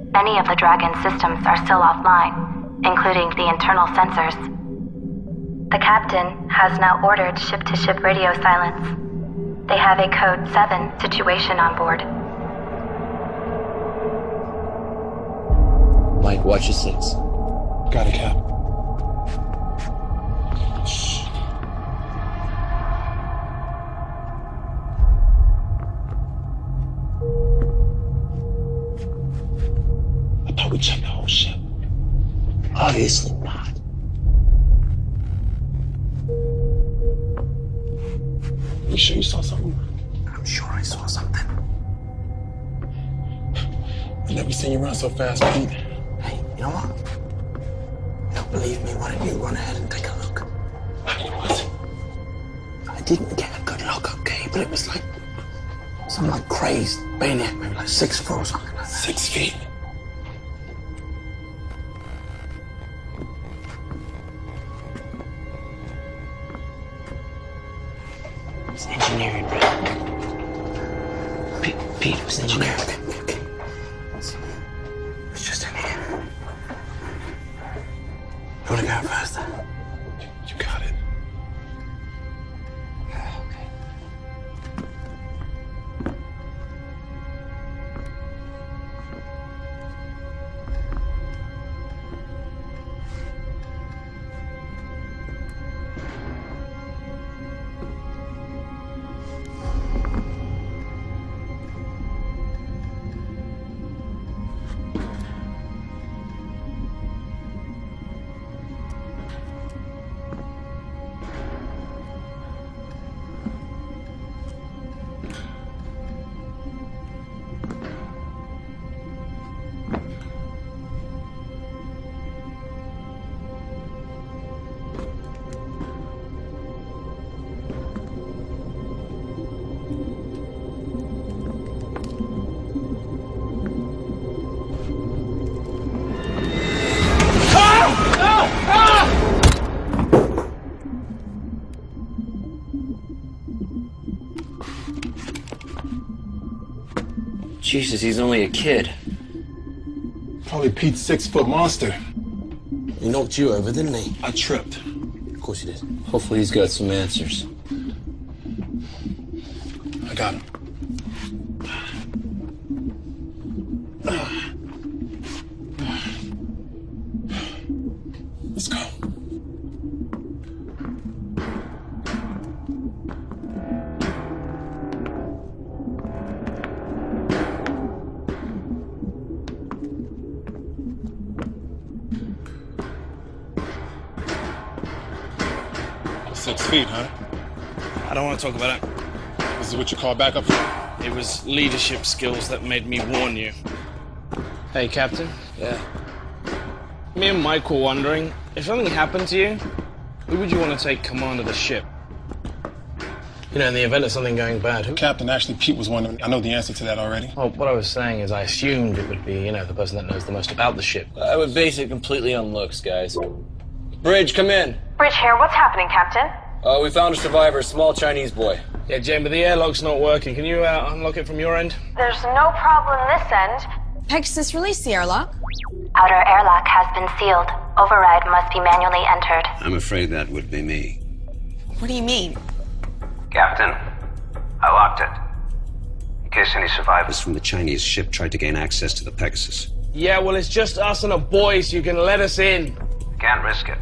Many of the Dragon's systems are still offline, including the internal sensors. The captain has now ordered ship-to-ship radio silence. They have a Code seven situation on board. Mike, watch your six. Got it, Cap. Shh. I thought we checked the whole ship. Obviously not. You sure you saw something? I'm sure I saw something. I've never seen you run so fast, Pete. You know what? You don't believe me? Why don't you run ahead and take a look? I mean, what? I didn't get a good look, okay? But it was like some like crazed maniac, maybe like six foot or something like that. Six feet. It's engineering, bro. Pete, Pete, it was engineering. Okay. Jesus, he's only a kid. Probably Pete's six-foot monster. He knocked you over, didn't he? I tripped. Of course he did. Hopefully he's got some answers. I got him. Let's go. Six feet, huh? I don't want to talk about it. This is what you call backup? It was leadership skills that made me warn you. Hey, Captain. Yeah? Me and Mike were wondering, if something happened to you, who would you want to take command of the ship? You know, in the event of something going bad, who... Captain, actually, Pete was one of them. I know the answer to that already. Well, what I was saying is I assumed it would be, you know, the person that knows the most about the ship. I would base it completely on looks, guys. Bridge, come in. Bridge here, what's happening, Captain? Uh, we found a survivor, a small Chinese boy. Yeah, Jane, but the airlock's not working. Can you uh, unlock it from your end? There's no problem this end. Pegasus, release the airlock. Outer airlock has been sealed. Override must be manually entered. I'm afraid that would be me. What do you mean? Captain, I locked it. In case any survivors from the Chinese ship tried to gain access to the Pegasus. Yeah, well, it's just us and a boy, so you can let us in. Can't risk it.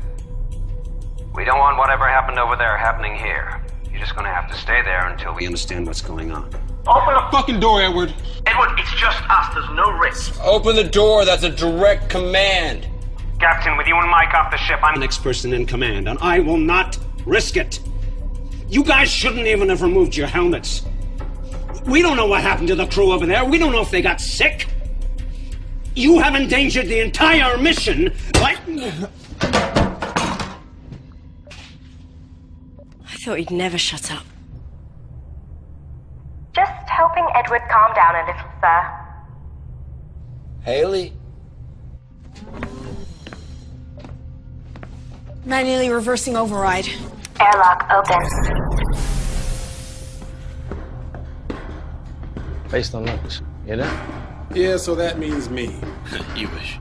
We don't want whatever happened over there happening here. You're just gonna have to stay there until we understand what's going on. Open the fucking door, Edward. Edward, it's just us. There's no risk. Open the door. That's a direct command. Captain, with you and Mike off the ship, I'm the next person in command, and I will not risk it. You guys shouldn't even have removed your helmets. We don't know what happened to the crew over there. We don't know if they got sick. You have endangered the entire mission by... I thought you'd never shut up. Just helping Edward calm down a little, sir. Hayley? Manually reversing override. Airlock open. Based on looks, you know? Yeah, so that means me. You wish.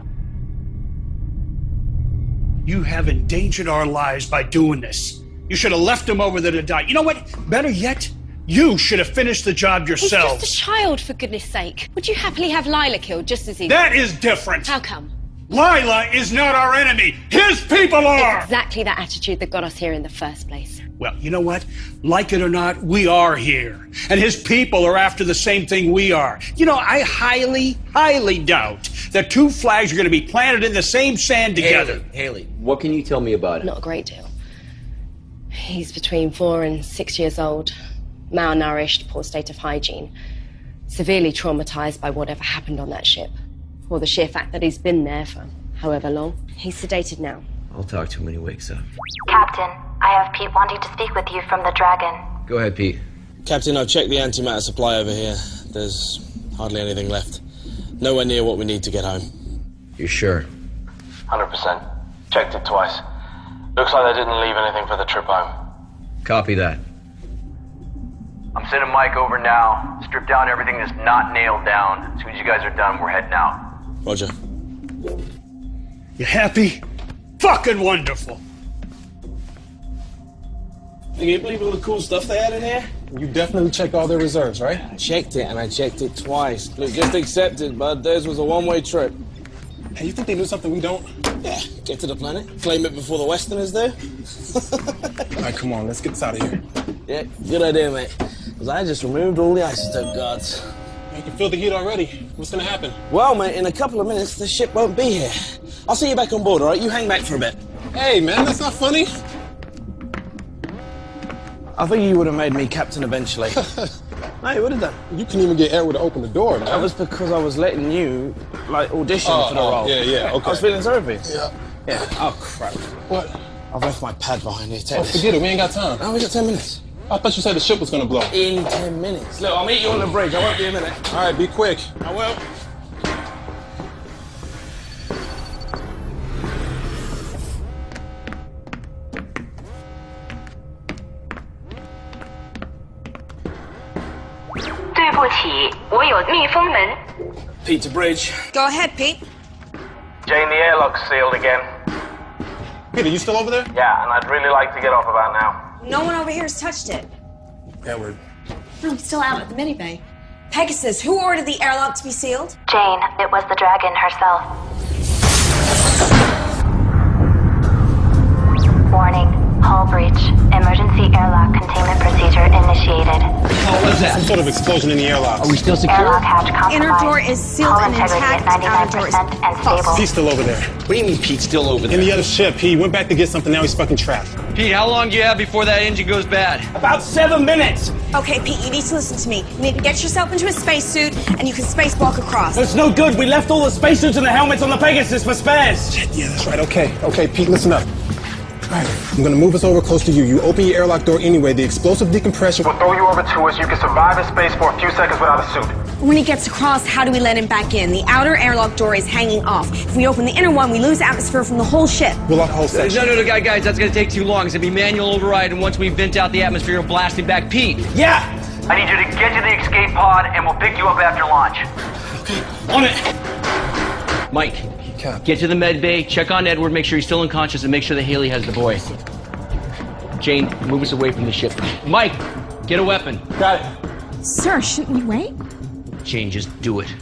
You have endangered our lives by doing this. You should have left him over there to die. You know what? Better yet, you should have finished the job yourselves. He's just a child, for goodness sake. Would you happily have Lila killed just as easily? That is different. How come? Lila is not our enemy. His people are. It's exactly that attitude that got us here in the first place. Well, you know what? Like it or not, we are here. And his people are after the same thing we are. You know, I highly, highly doubt that two flags are going to be planted in the same sand together. Hayley, Hayley, what can you tell me about it? Not a great deal. He's between four and six years old. Malnourished, poor state of hygiene, severely traumatized by whatever happened on that ship, or the sheer fact that he's been there for however long. He's sedated now. I'll talk to him when he wakes up. Captain, I have Pete wanting to speak with you from the Dragon. Go ahead, Pete. Captain, I've checked the antimatter supply over here. There's hardly anything left. Nowhere near what we need to get home. You sure? one hundred percent. Checked it twice. Looks like they didn't leave anything for the trip home. Copy that. I'm sending Mike over now. Strip down everything that's not nailed down. As soon as you guys are done, we're heading out. Roger. You happy? Fucking wonderful! Can you believe all the cool stuff they had in here? You definitely checked all their reserves, right? I checked it, and I checked it twice. Look, just accept it, bud. Theirs was a one-way trip. Hey, you think they do something we don't? Yeah, get to the planet. Claim it before the Westerners do. All right, come on, let's get this out of here. Yeah, good idea, mate. Because I just removed all the isotope guards. You can feel the heat already. What's going to happen? Well, mate, in a couple of minutes, the ship won't be here. I'll see you back on board, all right? You hang back for a bit. Hey, man, that's not funny. I think you would have made me captain eventually. No, you would have done. You couldn't even get Edward to open the door, man. That was because I was letting you, like, audition oh, for the oh, role. Yeah, yeah, okay. I was feeling sorry for you. Yeah. Yeah. Oh, crap. What? I've left my pad behind here. Oh, forget it. We ain't got time. No, we got ten minutes. I thought you said the ship was gonna blow. In ten minutes. Look, I'll meet you on the bridge. I won't be a minute. All right, be quick. I will. Do 对不起，我有密封门。Pete to bridge. Go ahead, Pete. Jane, the airlock's sealed again. Pete, are you still over there? Yeah, and I'd really like to get off about now. No one over here has touched it. Edward. I'm still out at the mini-bay. Pegasus, who ordered the airlock to be sealed? Jane, it was the Dragon herself. Warning, hull breach. Emergency airlock containment procedure initiated. Oh, what is that? Some sort of explosion in the airlock. Are we still secure? Airlock hatch compromised. Inner door is sealed and intact. Outer door is and stable. He's still over there. What do you mean Pete's still over there? In the other ship. He went back to get something. Now he's fucking trapped. Pete, how long do you have before that engine goes bad? About seven minutes. Okay, Pete, you need to listen to me. You need to get yourself into a spacesuit, and you can spacewalk across. That's no good. We left all the spacesuits and the helmets on the Pegasus for spares. Shit, yeah, that's right. Okay, okay, Pete, listen up. All right, I'm gonna move us over close to you. You open your airlock door anyway. The explosive decompression will throw you over to us. You can survive in space for a few seconds without a suit. When he gets across, how do we let him back in? The outer airlock door is hanging off. If we open the inner one, we lose atmosphere from the whole ship. We'll lock the whole section. No, no, no, guys, that's gonna take too long. It's gonna be manual override, and once we vent out the atmosphere, we'll blast him back. Pete! Yeah! I need you to get to the escape pod, and we'll pick you up after launch. Okay, on it! Mike. Get to the med bay, check on Edward, make sure he's still unconscious, and make sure that Hayley has the boy. Jane, move us away from the ship. Mike, get a weapon. Got it. Sir, shouldn't we wait? Jane, just do it.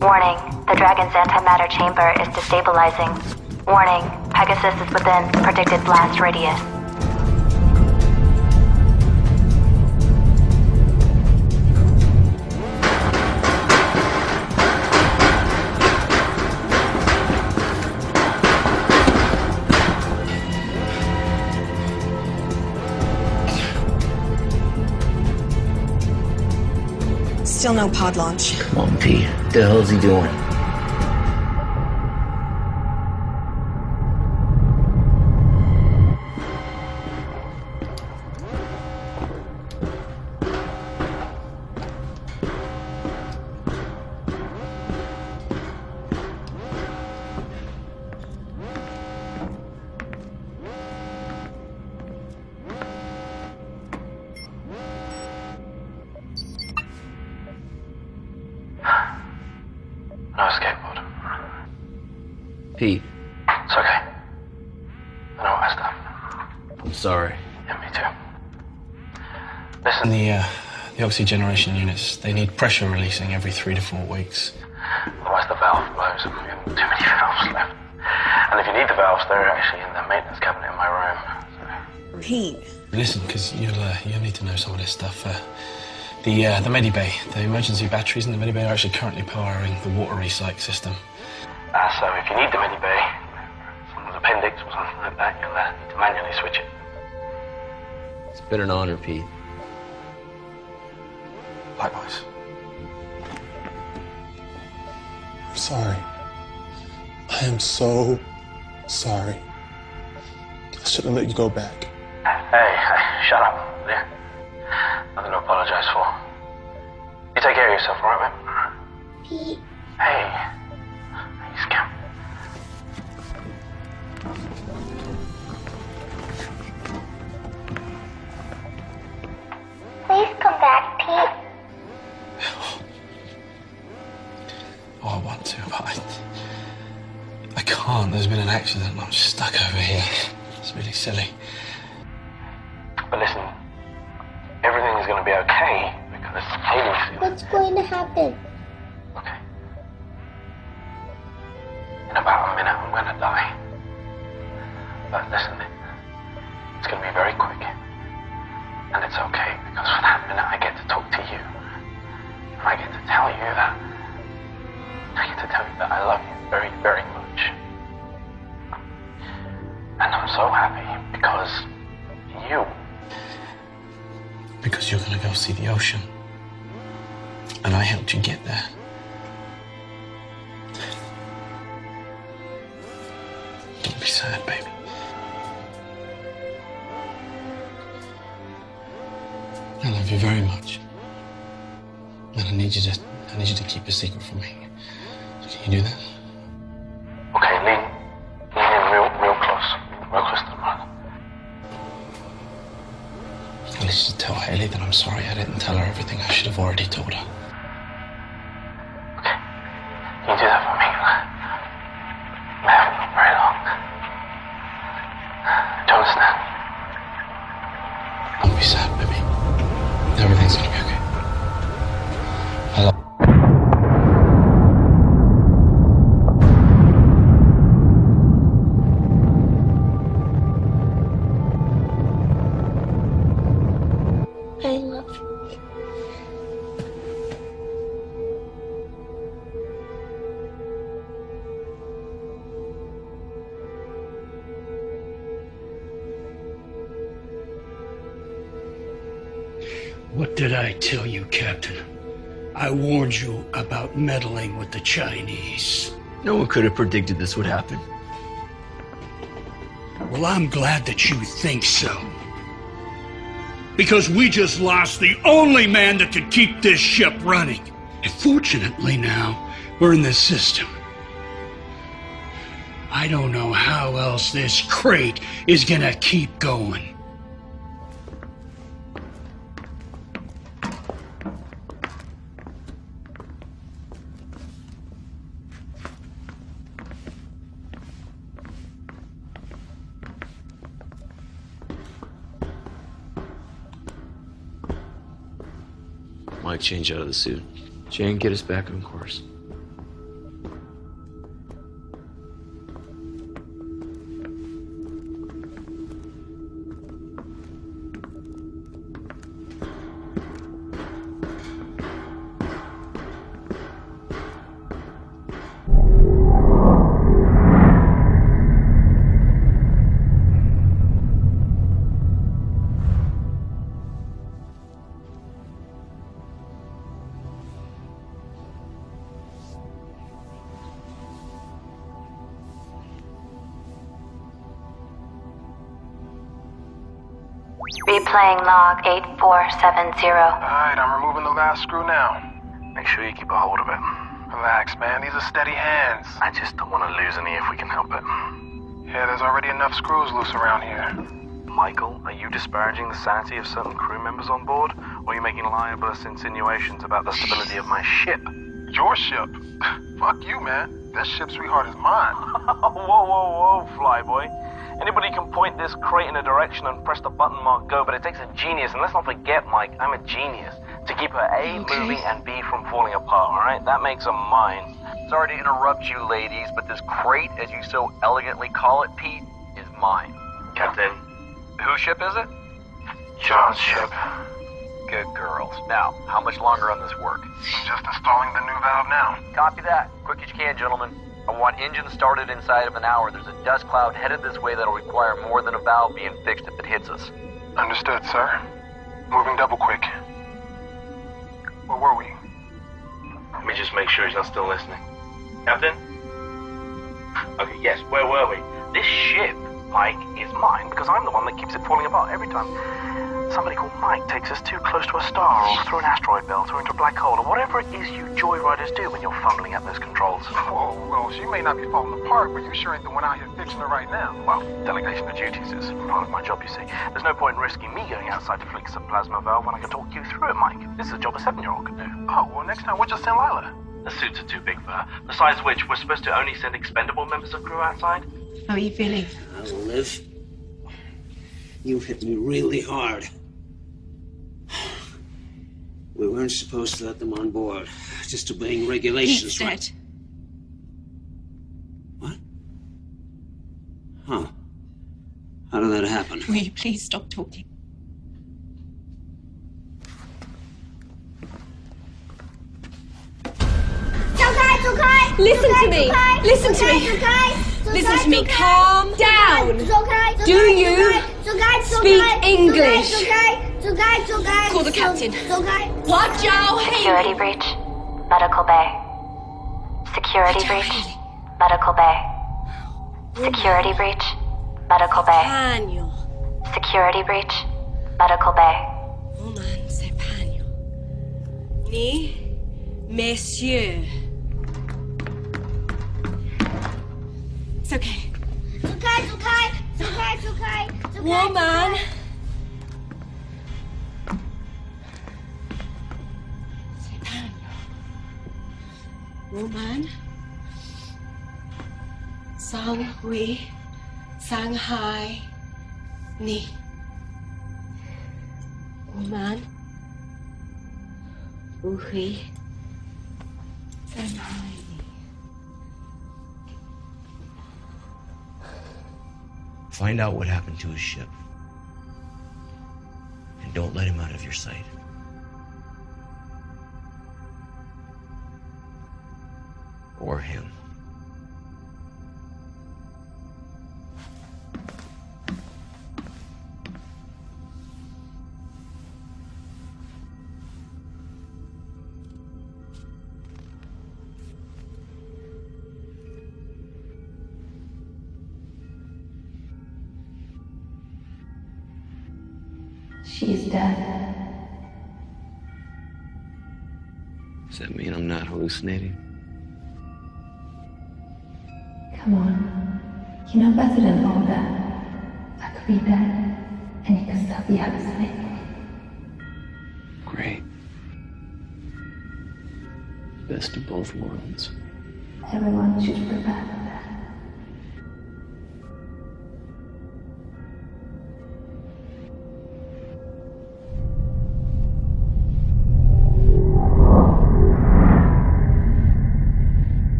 Warning, the Dragon's antimatter chamber is destabilizing. Warning, Pegasus is within predicted blast radius. Still no pod launch. Come on, Pete. What the hell's he doing? Pete. It's okay. I know I messed up. I'm sorry. Yeah, me too. Listen, the, uh, the oxygeneration units, they need pressure releasing every three to four weeks. Otherwise the valve blows. We have too many valves left. And if you need the valves, they're actually in the maintenance cabinet in my room. So. Pete. Listen, because you'll, uh, you'll need to know some of this stuff. Uh, the, uh, the Medibay, the emergency batteries in the Medibay are actually currently powering the water recycle system. Uh, so if you need them anyway, someone's appendix or something like that, you'll uh, need to manually switch it. It's been an honor, Pete. Likewise. I'm sorry. I am so sorry. I shouldn't have let you go back. Hey, hey, shut up. Yeah. Nothing to apologize for. You take care of yourself, all right, man? Pete. Hey. Please come back, Pete. Oh, I want to, but I, I can't. There's been an accident and I'm stuck over here. It's really silly. But listen, everything is going to be okay because Hayley's... What's going to happen? Okay. In about a minute, I'm going to die. But listen, it's going to be very quick. And it's okay, because for that minute, I get to talk to you. And I get to tell you that... I get to tell you that I love you very, very much. And I'm so happy, because... you. Because you're going to go see the ocean. And I helped you get there. Don't be sad, baby. I love you very much. And I need you to I need you to keep a secret from me. So can you do that? Okay, lean lean in real real close. Real close to the mother. managed to tell Hayley that I'm sorry I didn't tell her everything I should have already told her. Okay. Can you do that for me? I haven't been very long. Don't understand. Don't be sad, baby. Everything's gonna be okay. I love you. What did I tell you, Captain? I warned you about meddling with the Chinese. No one could have predicted this would happen. Well, I'm glad that you think so. Because we just lost the only man that could keep this ship running. And fortunately now, we're in this system. I don't know how else this crate is gonna keep going. Mike, change out of the suit. Jane, get us back on course. Replaying log eight four seven zero. Alright, I'm removing the last screw now. Make sure you keep a hold of it. Relax, man. These are steady hands. I just don't want to lose any if we can help it. Yeah, there's already enough screws loose around here. Michael, are you disparaging the sanity of certain crew members on board? Or are you making libelous insinuations about the stability of my ship? Your ship? Fuck you, man. That ship, sweetheart, is mine. Whoa, whoa, whoa, flyboy. Anybody can point this crate in a direction and press the button marked go, but it takes a genius, and let's not forget, Mike, I'm a genius, to keep her A, okay, moving, and B from falling apart, alright? That makes her mine. Sorry to interrupt you, ladies, but this crate, as you so elegantly call it, Pete, is mine. Captain, whose ship is it? John's ship. Good girls. Now, how much longer on this work? I'm just installing the new valve now. Copy that. Quick as you can, gentlemen. I want engines started inside of an hour. There's a dust cloud headed this way that'll require more than a valve being fixed if it hits us. Understood, sir. Moving double quick. Where were we? Let me just make sure he's not still listening. Captain? Okay, yes, where were we? This ship, Mike, is mine because I'm the one that keeps it falling apart every time. Somebody called Mike takes us too close to a star, or through an asteroid belt, or into a black hole, or whatever it is you joyriders do when you're fumbling at those controls. Whoa, whoa, she may not be falling apart, but you sure ain't the one out here fixing her right now. Well, delegation of duties is part of my job, you see. There's no point in risking me going outside to fix a plasma valve when I can talk you through it, Mike. This is a job a seven-year-old could do. Oh, well, next time we'll just send Lila. The suits are too big for her. Besides which, we're supposed to only send expendable members of crew outside. How are you feeling? I'll live. You hit me really hard. We weren't supposed to let them on board. Just obeying regulations, He's right? Dead. What? Huh. How did that happen? Will you please stop talking? Listen to me! Listen to me! Listen to me! Calm down! Do you speak English? Call the captain. Watch out! Security breach. Medical bay. Security breach. Medical bay. Security breach. Medical bay. Security breach. Medical bay. Ni, Monsieur. It's okay. It's okay, it's okay, it's okay, it's okay, it's okay. Woman. woman, Sanghui, Shanghai, Ni. Woman, Uhui, Shanghai, Ni. Find out what happened to his ship. And don't let him out of your sight. Or him. She's dead. Does that mean I'm not hallucinating? Come on. You know better than all that. I could be dead, and you could still be hallucinating. Great. Best of both worlds. Everyone should prepare for that.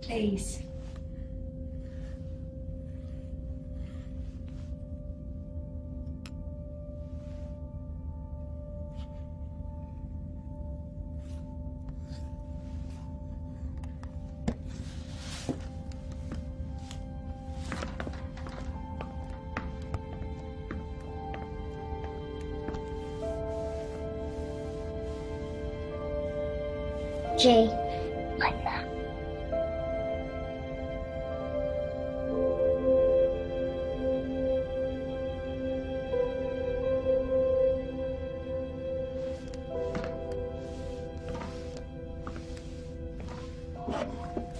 Please. Jay.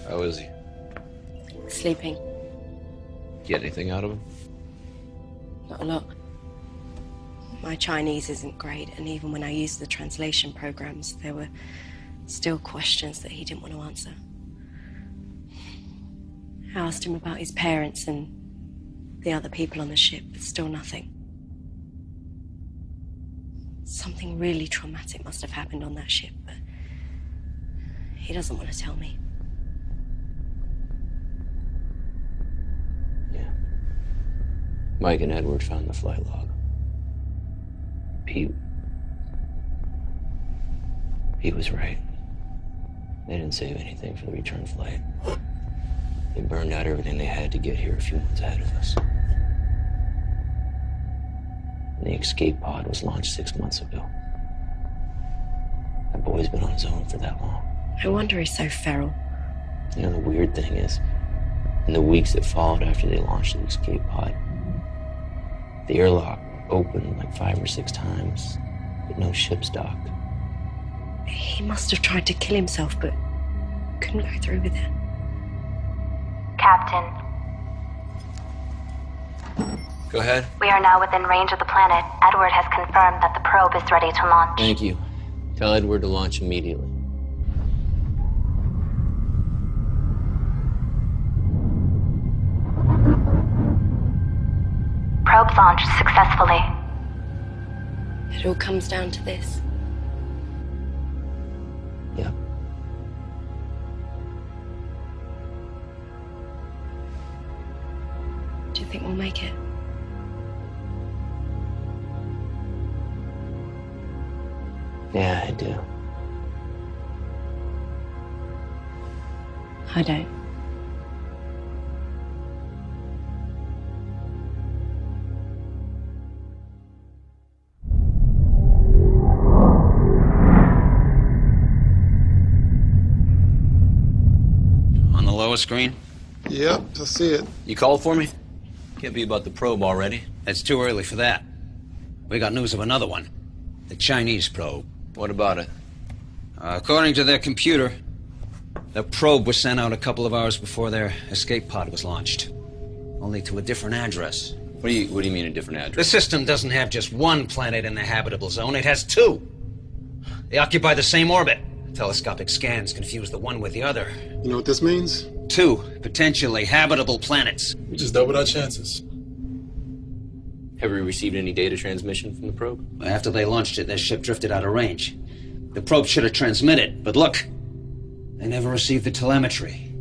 How is he? Sleeping. Get anything out of him? Not a lot. My Chinese isn't great, and even when I used the translation programs, there were still questions that he didn't want to answer. I asked him about his parents and the other people on the ship, but still nothing. Something really traumatic must have happened on that ship, but he doesn't want to tell me. Mike and Edward found the flight log. Pete. Pete was right. They didn't save anything for the return flight. They burned out everything they had to get here a few months ahead of us. And the escape pod was launched six months ago. That boy's been on his own for that long. I wonder he's so feral. You know, the weird thing is, in the weeks that followed after they launched the escape pod, the airlock opened like five or six times, but no ships docked. He must have tried to kill himself, but couldn't go through with it. Captain. Go ahead. We are now within range of the planet. Edward has confirmed that the probe is ready to launch. Thank you. Tell Edward to launch immediately. Probe launched successfully. It all comes down to this. Yep. Do you think we'll make it? Yeah, I do. I don't. Screen? Yep, I see it. You called for me? Can't be about the probe already. It's too early for that. We got news of another one. The Chinese probe. What about it? Uh, according to their computer, the probe was sent out a couple of hours before their escape pod was launched. Only to a different address. What do you, what do you mean a different address? The system doesn't have just one planet in the habitable zone. It has two. They occupy the same orbit. Telescopic scans confuse the one with the other. You know what this means? Two potentially habitable planets. We just doubled our chances. Have we received any data transmission from the probe? After they launched it, their ship drifted out of range. The probe should have transmitted, but look, they never received the telemetry.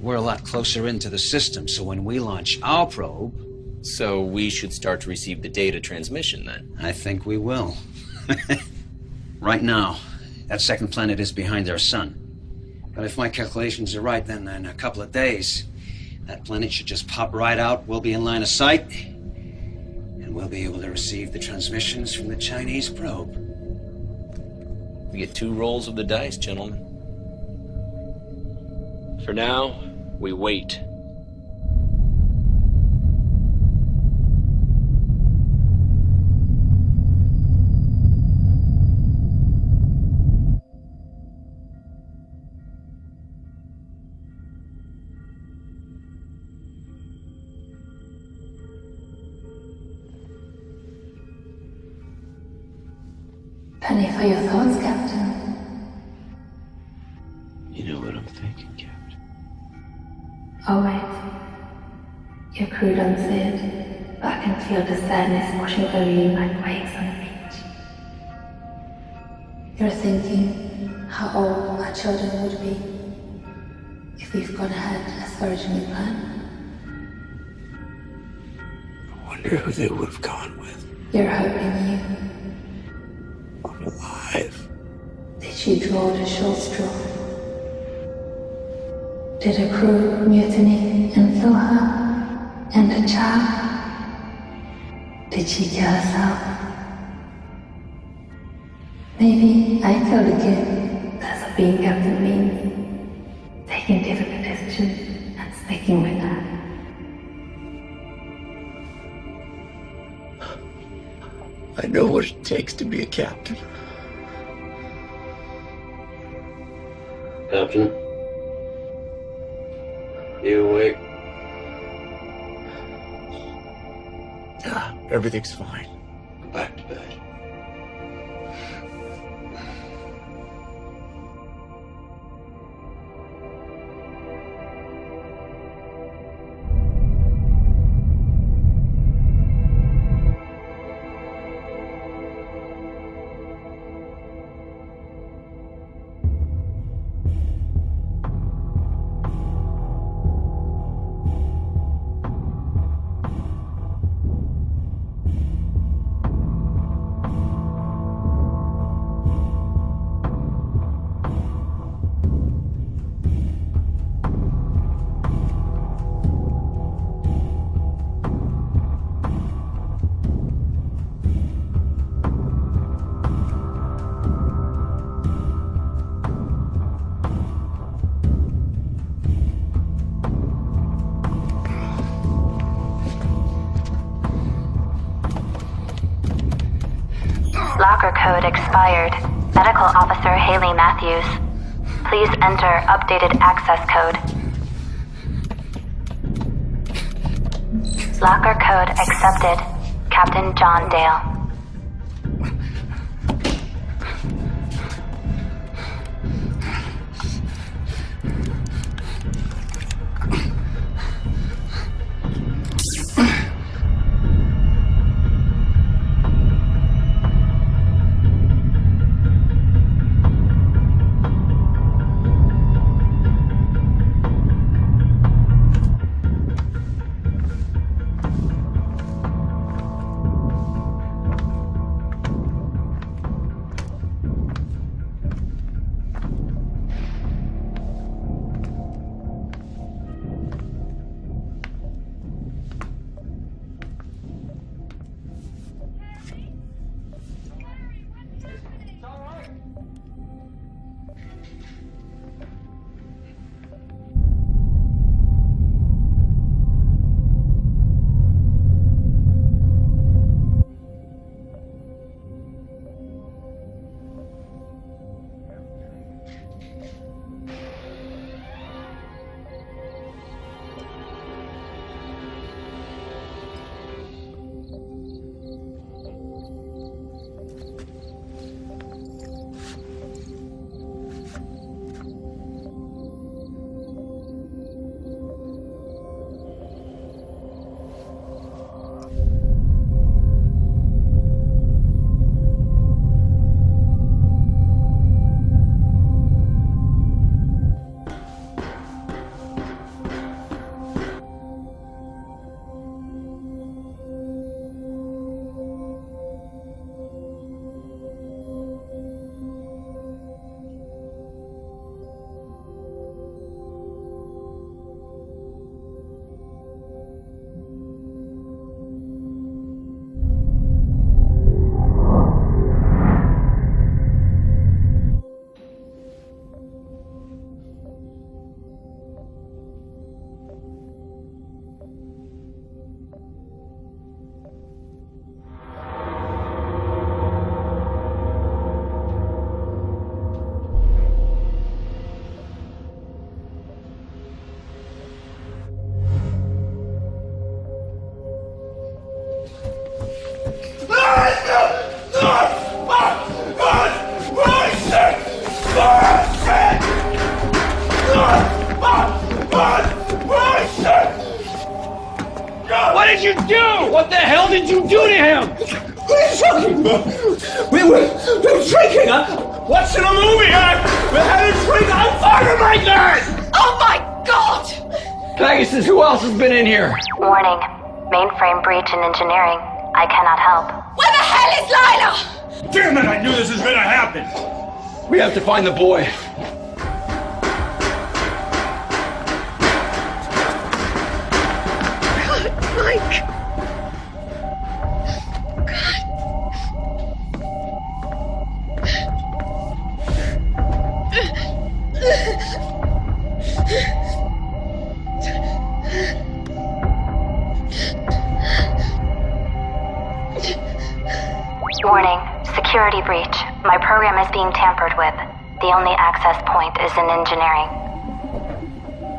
We're a lot closer into the system, so when we launch our probe... So we should start to receive the data transmission, then? I think we will. Right now, that second planet is behind our sun. But if my calculations are right, then in a couple of days, that planet should just pop right out. We'll be in line of sight, and we'll be able to receive the transmissions from the Chinese probe. We get two rolls of the dice, gentlemen. For now, we wait. Penny for your thoughts, Captain. All right. Your crew don't see it, but I can feel the sadness washing over you like waves on the beach. You're thinking how old our children would be if we've gone ahead as originally planned. I wonder who they would have gone with. You're hoping you. I'm alive. Did you draw the short straw? Did a crew mutiny and kill her and a child? Did she kill herself? Maybe I killed a kid. That's what being captain means. Taking difficult decisions and sticking with them. I know what it takes to be a captain. Captain? You awake? Ah, everything's fine. Back to bed. Code expired. Medical Officer Hayley Matthews. Please enter updated access code. Locker code accepted. Captain John Dale. What the hell did you do to him? What are you talking about? We were, we were drinking. I'm watching a movie. I, we had a drink. I'm firing my gun. Oh, my God. Pegasus, who else has been in here? Warning. Mainframe breach in engineering. I cannot help. Where the hell is Lila? Damn it, I knew this was going to happen. We have to find the boy. Mike! Warning, security breach. My program is being tampered with. The only access point is in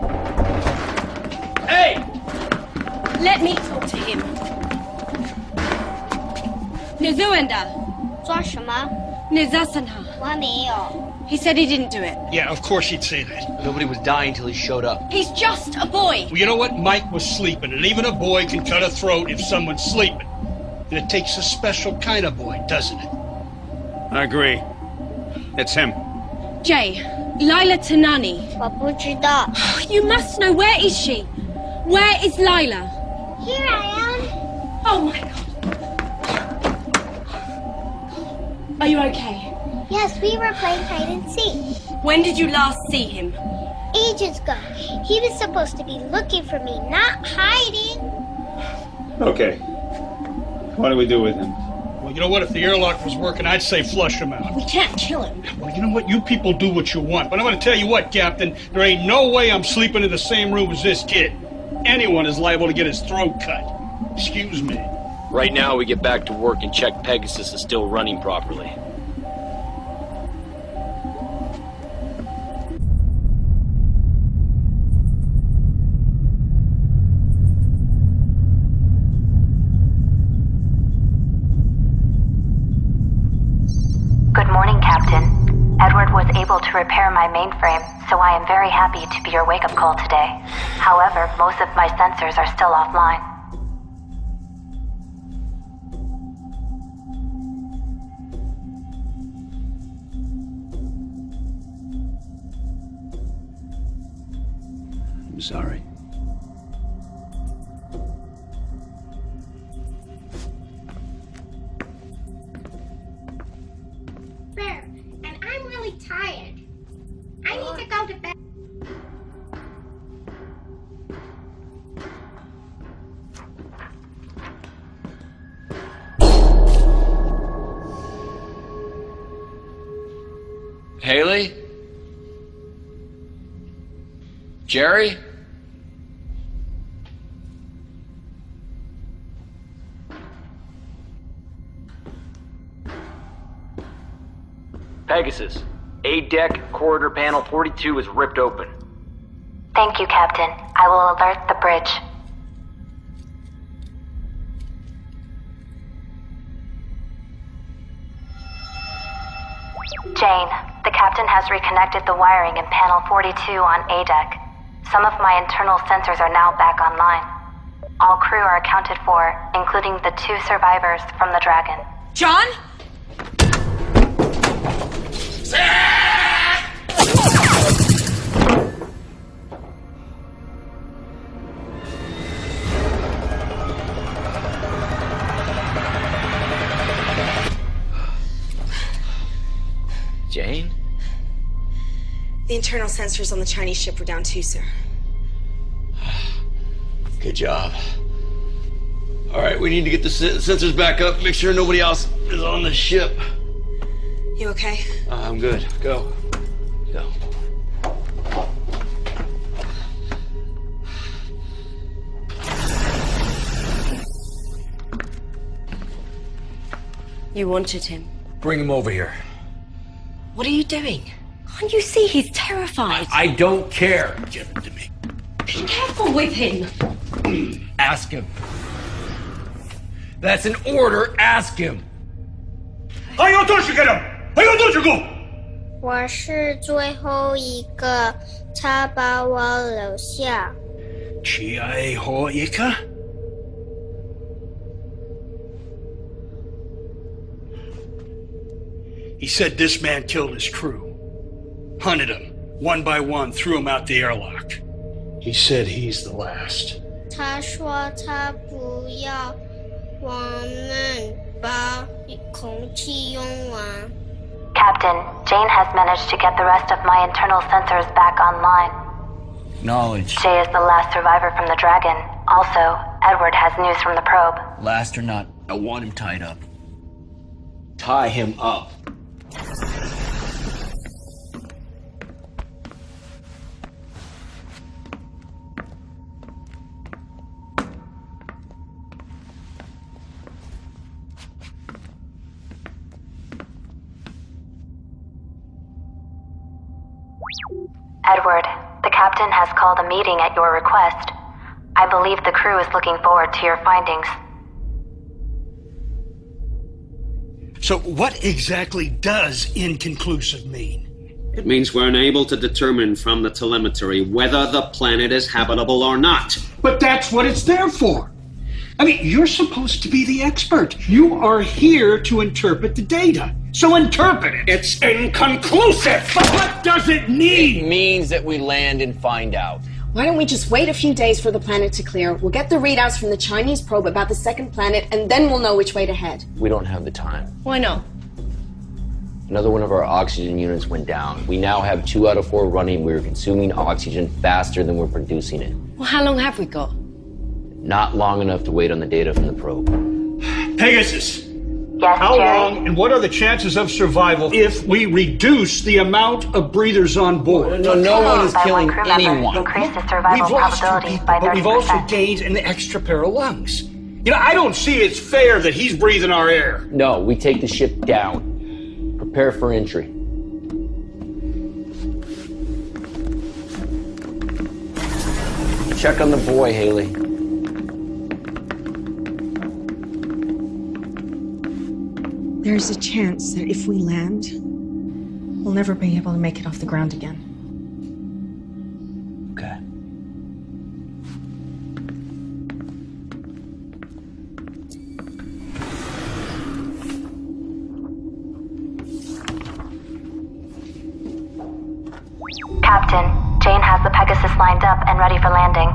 engineering. Hey! Let me talk to him. He said he didn't do it. Yeah, of course he'd say that. Nobody was dying till he showed up. He's just a boy. Well, you know what? Mike was sleeping, and even a boy can cut a throat if someone's sleeping. And it takes a special kind of boy, doesn't it? I agree. It's him. Jay, Lila Tanani. Oh, you must know. Where is she? Where is Lila? Here I am. Oh, my God. Are you okay? Yes, we were playing hide and seek. When did you last see him? Ages ago. He was supposed to be looking for me, not hiding. Okay. What do we do with him? Well, you know what? If the airlock was working, I'd say flush him out. We can't kill him. Well, you know what? You people do what you want. But I'm going to tell you what, Captain. There ain't no way I'm sleeping in the same room as this kid. Anyone is liable to get his throat cut. Excuse me. Right now, we get back to work and check Pegasus is still running properly. Good morning, Captain. Edward was able to repair my mainframe, so I am very happy to be your wake-up call today. However, most of my sensors are still offline. I'm sorry. Bear, and I'm really tired. I need to go to bed. Hayley? Jerry? Pegasus, A-deck corridor panel forty-two is ripped open. Thank you, Captain. I will alert the bridge. Jane, the captain has reconnected the wiring in panel forty-two on A-deck. Some of my internal sensors are now back online. All crew are accounted for, including the two survivors from the Dragon. John? Jane? The internal sensors on the Chinese ship were down too, sir. Good job. All right, we need to get the sensors back up, make sure nobody else is on the ship. You okay? Uh, I'm good. Go. Go. You wanted him. Bring him over here. What are you doing? Can't you see he's terrified? I, I don't care. Give him to me. Be careful with him. Ask him. That's an order. Ask him. I don't touch you, get him. I don't touch you, go. 我是最后一个，他把我留下。最后一个？ He said this man killed his crew, hunted them one by one, threw them out the airlock. He said he's the last. Captain, Jane has managed to get the rest of my internal sensors back online. Knowledge. Jay is the last survivor from the Dragon. Also, Edward has news from the probe. Last or not, I want him tied up. Tie him up. Edward, the captain has called a meeting at your request. I believe the crew is looking forward to your findings. So what exactly does inconclusive mean? It means we're unable to determine from the telemetry whether the planet is habitable or not. But that's what it's there for. I mean, you're supposed to be the expert. You are here to interpret the data. So interpret it. It's inconclusive. But what does it mean? It means that we land and find out. Why don't we just wait a few days for the planet to clear? We'll get the readouts from the Chinese probe about the second planet, and then we'll know which way to head. We don't have the time. Why not? Another one of our oxygen units went down. We now have two out of four running. We're consuming oxygen faster than we're producing it. Well, how long have we got? Not long enough to wait on the data from the probe. Pegasus! Yes, how Jerry? Long and what are the chances of survival if we reduce the amount of breathers on board? No, no one is killing anyone. Increase the survival probabilities by thirty percent. But we've also gained an extra pair of lungs. You know, I don't see it's fair that he's breathing our air. No, we take the ship down. Prepare for entry. Check on the boy, Hayley. There's a chance that if we land, we'll never be able to make it off the ground again. Okay. Captain, Jane has the Pegasus lined up and ready for landing.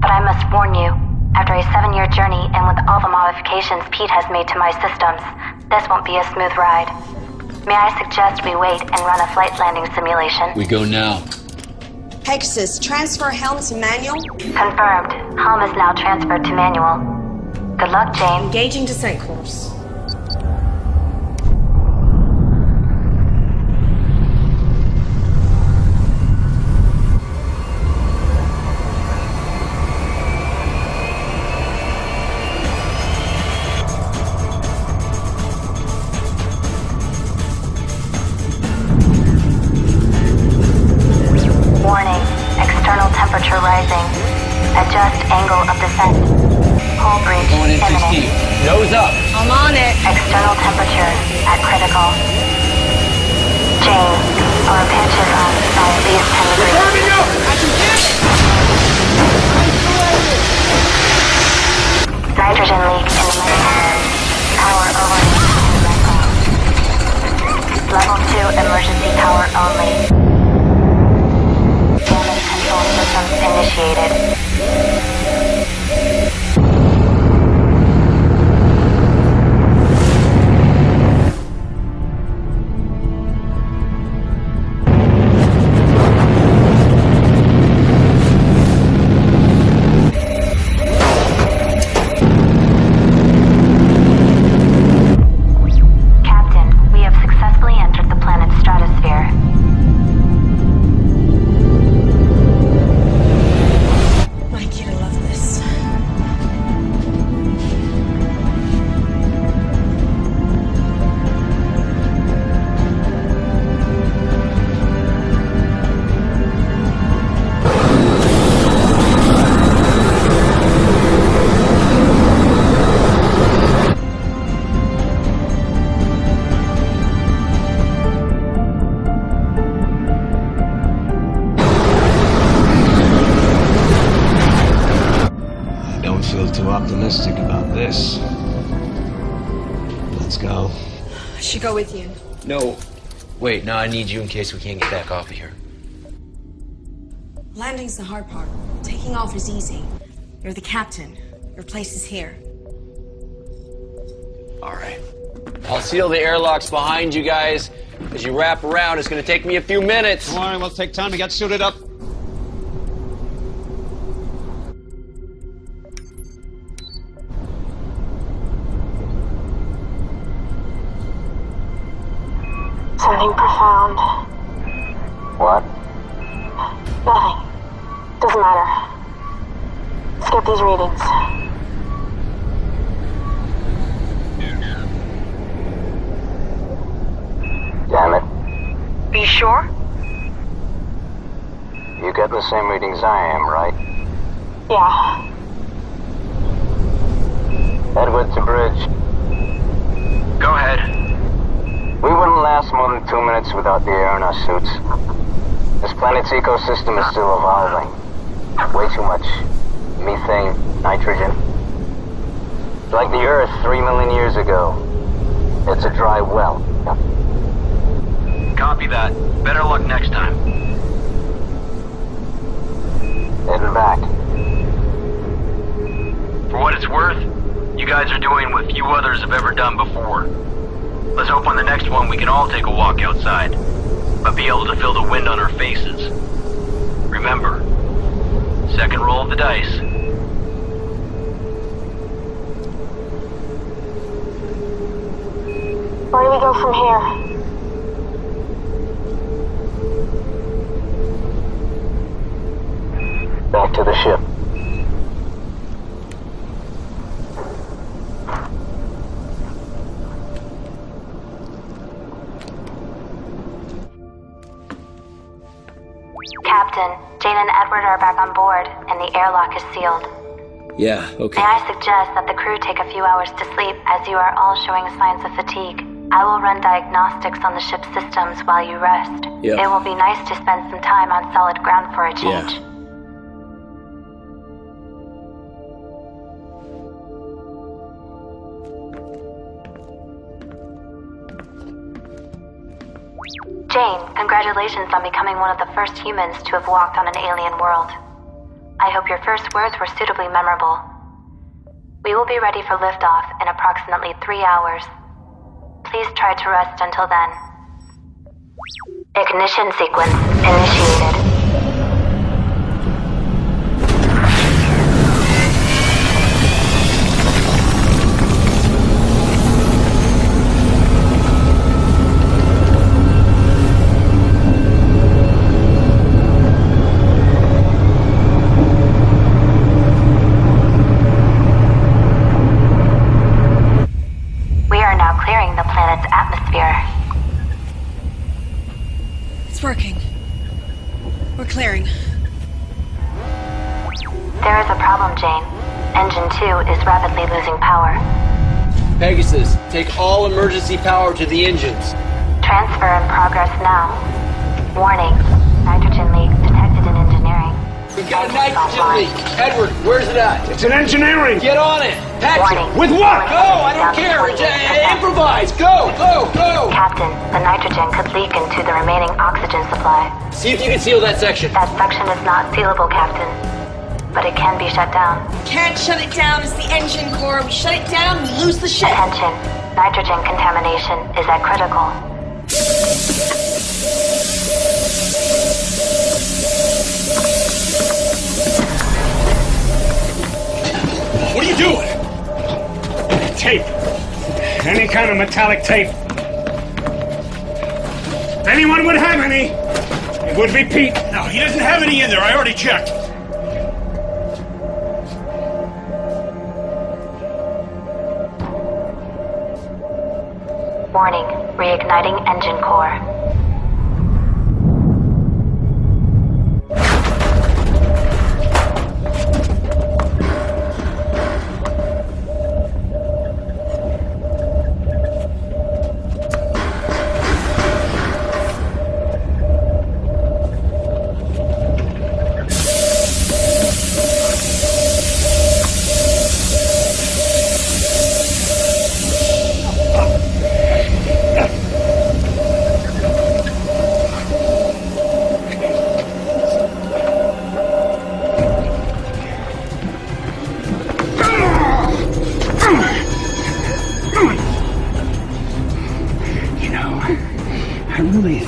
But I must warn you, after a seven-year journey and with all the modifications Pete has made to my systems, this won't be a smooth ride. May I suggest we wait and run a flight landing simulation? We go now. Pegasus, transfer helm to manual. Confirmed. Helm is now transferred to manual. Good luck, Jane. Engaging descent course. With you. No. Wait, no, I need you in case we can't get back off of here. Landing's the hard part. Taking off is easy. You're the captain. Your place is here. All right. I'll seal the airlocks behind you guys. As you wrap around, it's going to take me a few minutes. All right, let's take time. We got suited up. Something profound. What? Nothing. Doesn't matter. Skip these readings. Damn it. Be sure? You get the same readings I am, right? Yeah. Edward to bridge. Go ahead. We wouldn't last more than two minutes without the air in our suits. This planet's ecosystem is still evolving. Way too much. Methane, nitrogen. Like the Earth three million years ago. It's a dry well. Copy that. Better luck next time. Heading back. For what it's worth, you guys are doing what few others have ever done before. Let's hope on the next one we can all take a walk outside, but be able to feel the wind on our faces. Remember, second roll of the dice. Where do we go from here? Back to the ship. Captain, Jane and Edward are back on board, and the airlock is sealed. Yeah, okay. May I suggest that the crew take a few hours to sleep, as you are all showing signs of fatigue. I will run diagnostics on the ship's systems while you rest. Yep. It will be nice to spend some time on solid ground for a change. Yeah. Jane, congratulations on becoming one of the first humans to have walked on an alien world. I hope your first words were suitably memorable. We will be ready for liftoff in approximately three hours. Please try to rest until then. Ignition sequence initiated. Pegasus, take all emergency power to the engines. Transfer in progress now. Warning, nitrogen leak detected in engineering. We've got a nitrogen leak. Edward, where's it at? It's in engineering. Get on it. Patch it. With what? Go, I don't care. Improvise. Go, go, go. Captain, the nitrogen could leak into the remaining oxygen supply. See if you can seal that section. That section is not sealable, Captain. But it can be shut down. Can't shut it down, it's the engine core. We shut it down, we lose the ship. Attention, nitrogen contamination is at critical. What are you doing? Tape. Any kind of metallic tape. If anyone would have any, it would be Pete. No, he doesn't have any in there, I already checked. Warning, reigniting engine core.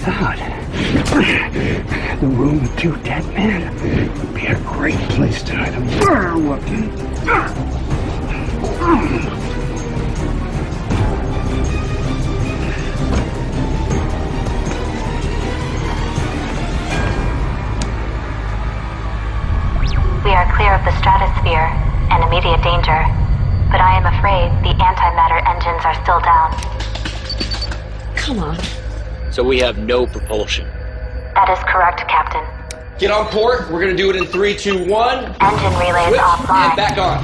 thought the room with two dead men would be a great place to hide a murder weapon. We are clear of the stratosphere and immediate danger, but I am afraid the antimatter engines are still down. Come on. So we have no propulsion. That is correct, Captain. Get on port. We're going to do it in three, two, one. Engine relays Switch offline. And back on.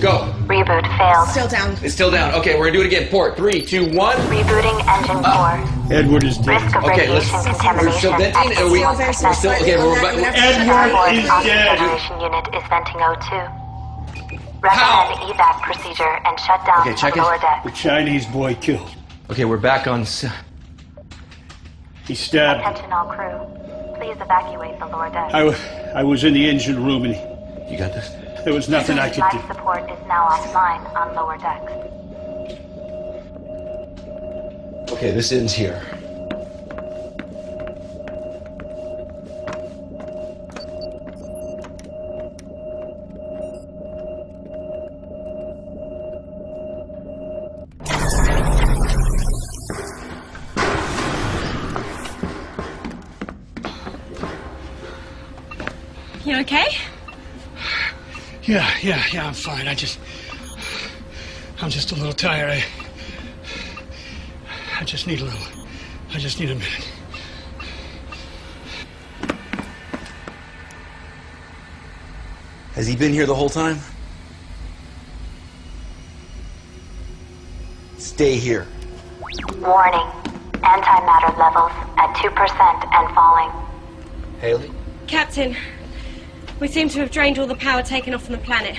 Go. Reboot failed. Still down. It's still down. Okay, we're going to do it again. Port. Three, two, one. Rebooting engine four. Edward is dead. Risk of okay, let's. We're still venting, and we. We're still. Okay, we're back. Edward is dead. Generation unit is venting O two. Recommend the evac procedure and shut down okay, check the lower deck. The Chinese boy killed. Okay, we're back on. He stabbed. Attention, all crew. Please evacuate the lower deck. I, w I was in the engine room, and he, you got this. There was nothing I could do. Life support is now offline on lower deck. Okay, this ends here. You okay? Yeah, yeah, yeah, I'm fine. I just... I'm just a little tired. I... I just need a little. I just need a minute. Has he been here the whole time? Stay here. Warning. Antimatter levels at two percent and falling. Hayley? Captain, we seem to have drained all the power taken off from the planet.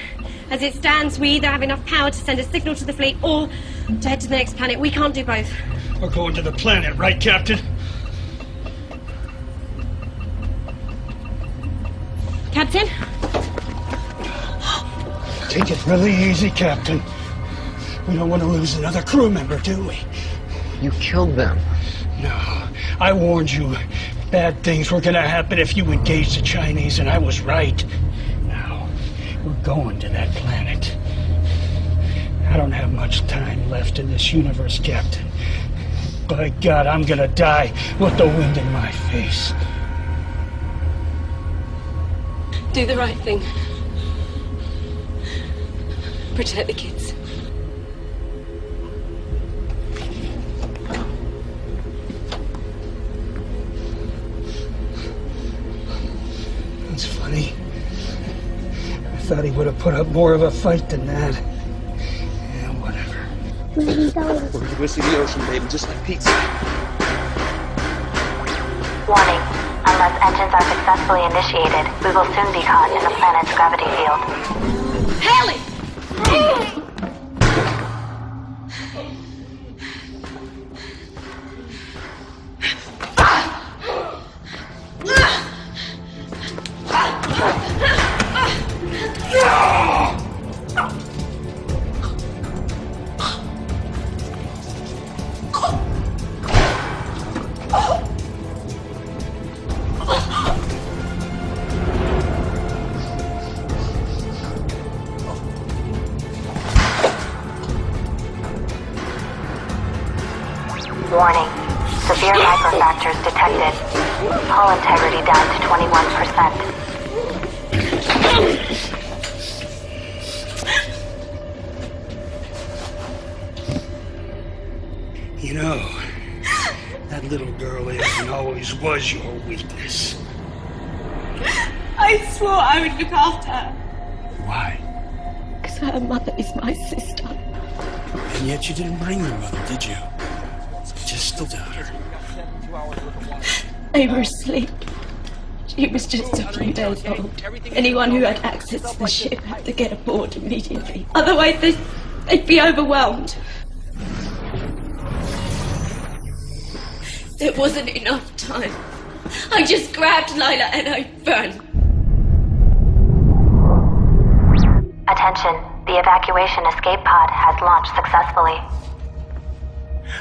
As it stands, we either have enough power to send a signal to the fleet or to head to the next planet. We can't do both. We're going to the planet, right, Captain? Captain? Take it really easy, Captain. We don't want to lose another crew member, do we? You killed them. No. I warned you. Bad things were going to happen if you engaged the Chinese, and I was right. Now, we're going to that planet. I don't have much time left in this universe, Captain. By God, I'm gonna die with the wind in my face. Do the right thing. Protect the kids. That's funny. I thought he would have put up more of a fight than that. We're missing the ocean, baby, just like Pete said. Warning. Unless engines are successfully initiated, we will soon be caught in the planet's gravity field. Hayley! Anyone who had access to the ship had to get aboard immediately. Otherwise, they'd, they'd be overwhelmed. There wasn't enough time. I just grabbed Lila and I ran. Attention, the evacuation escape pod has launched successfully.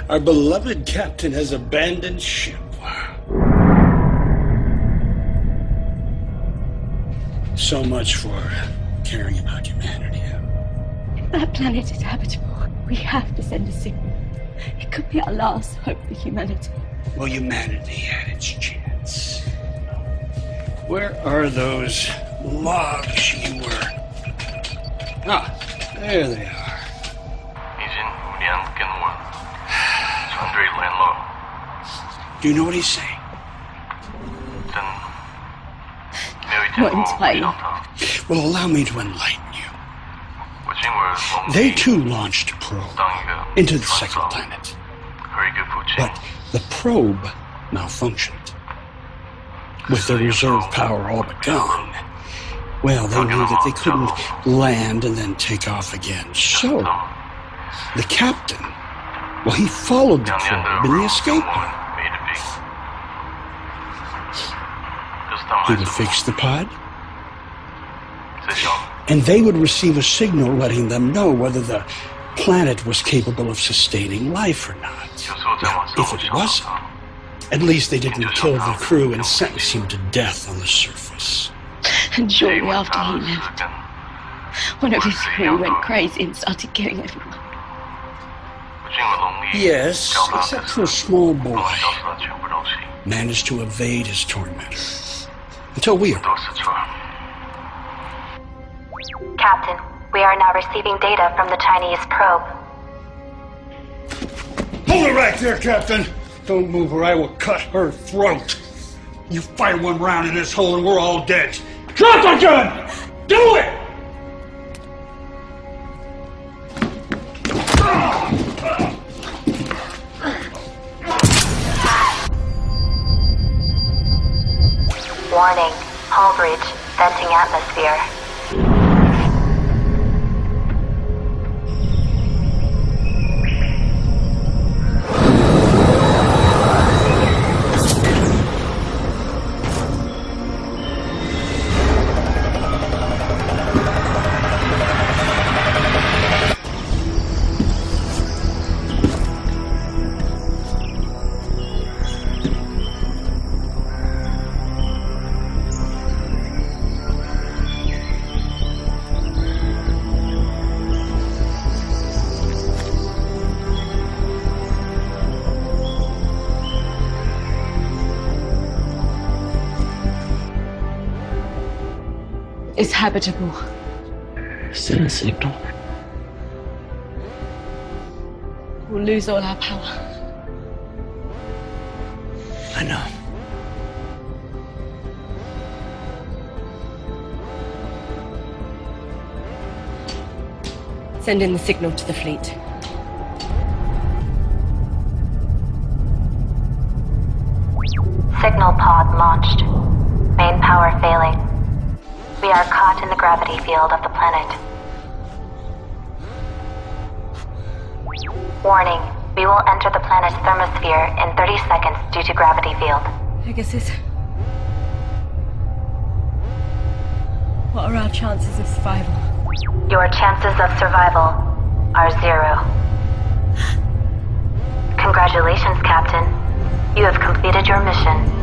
Our beloved captain has abandoned ship. So much for caring about humanity. If that planet is habitable, we have to send a signal. It could be our last hope for humanity. Well, humanity had its chance. Where are those logs you were? Ah, there they are. Do you know what he's saying? What inspired you? Well, allow me to enlighten you. They too launched a probe into the second planet. But the probe malfunctioned. With their reserve power all but gone, well, they knew that they couldn't land and then take off again. So, the captain, well, he followed the probe in the escape pod. He would fix the pod, and they would receive a signal letting them know whether the planet was capable of sustaining life or not. Now, if it wasn't, at least they didn't kill the crew and sentence him to death on the surface. And shortly after he left, one of his crew went crazy and started killing everyone. Yes, except for a small boy, managed to evade his tormentor. Until we are. Captain, we are now receiving data from the Chinese probe. Hold her right there, Captain! Don't move or I will cut her throat. You fire one round in this hole and we're all dead. Drop the gun! Do it! Warning, hull breach, venting atmosphere. It's habitable. Is that a signal? We'll lose all our power. I know. Send in the signal to the fleet. Signal pod launched. Main power failing. We are caught in the gravity field of the planet. Warning, we will enter the planet's thermosphere in thirty seconds due to gravity field. Pegasus. What are our chances of survival? Your chances of survival are zero. Congratulations, Captain. You have completed your mission.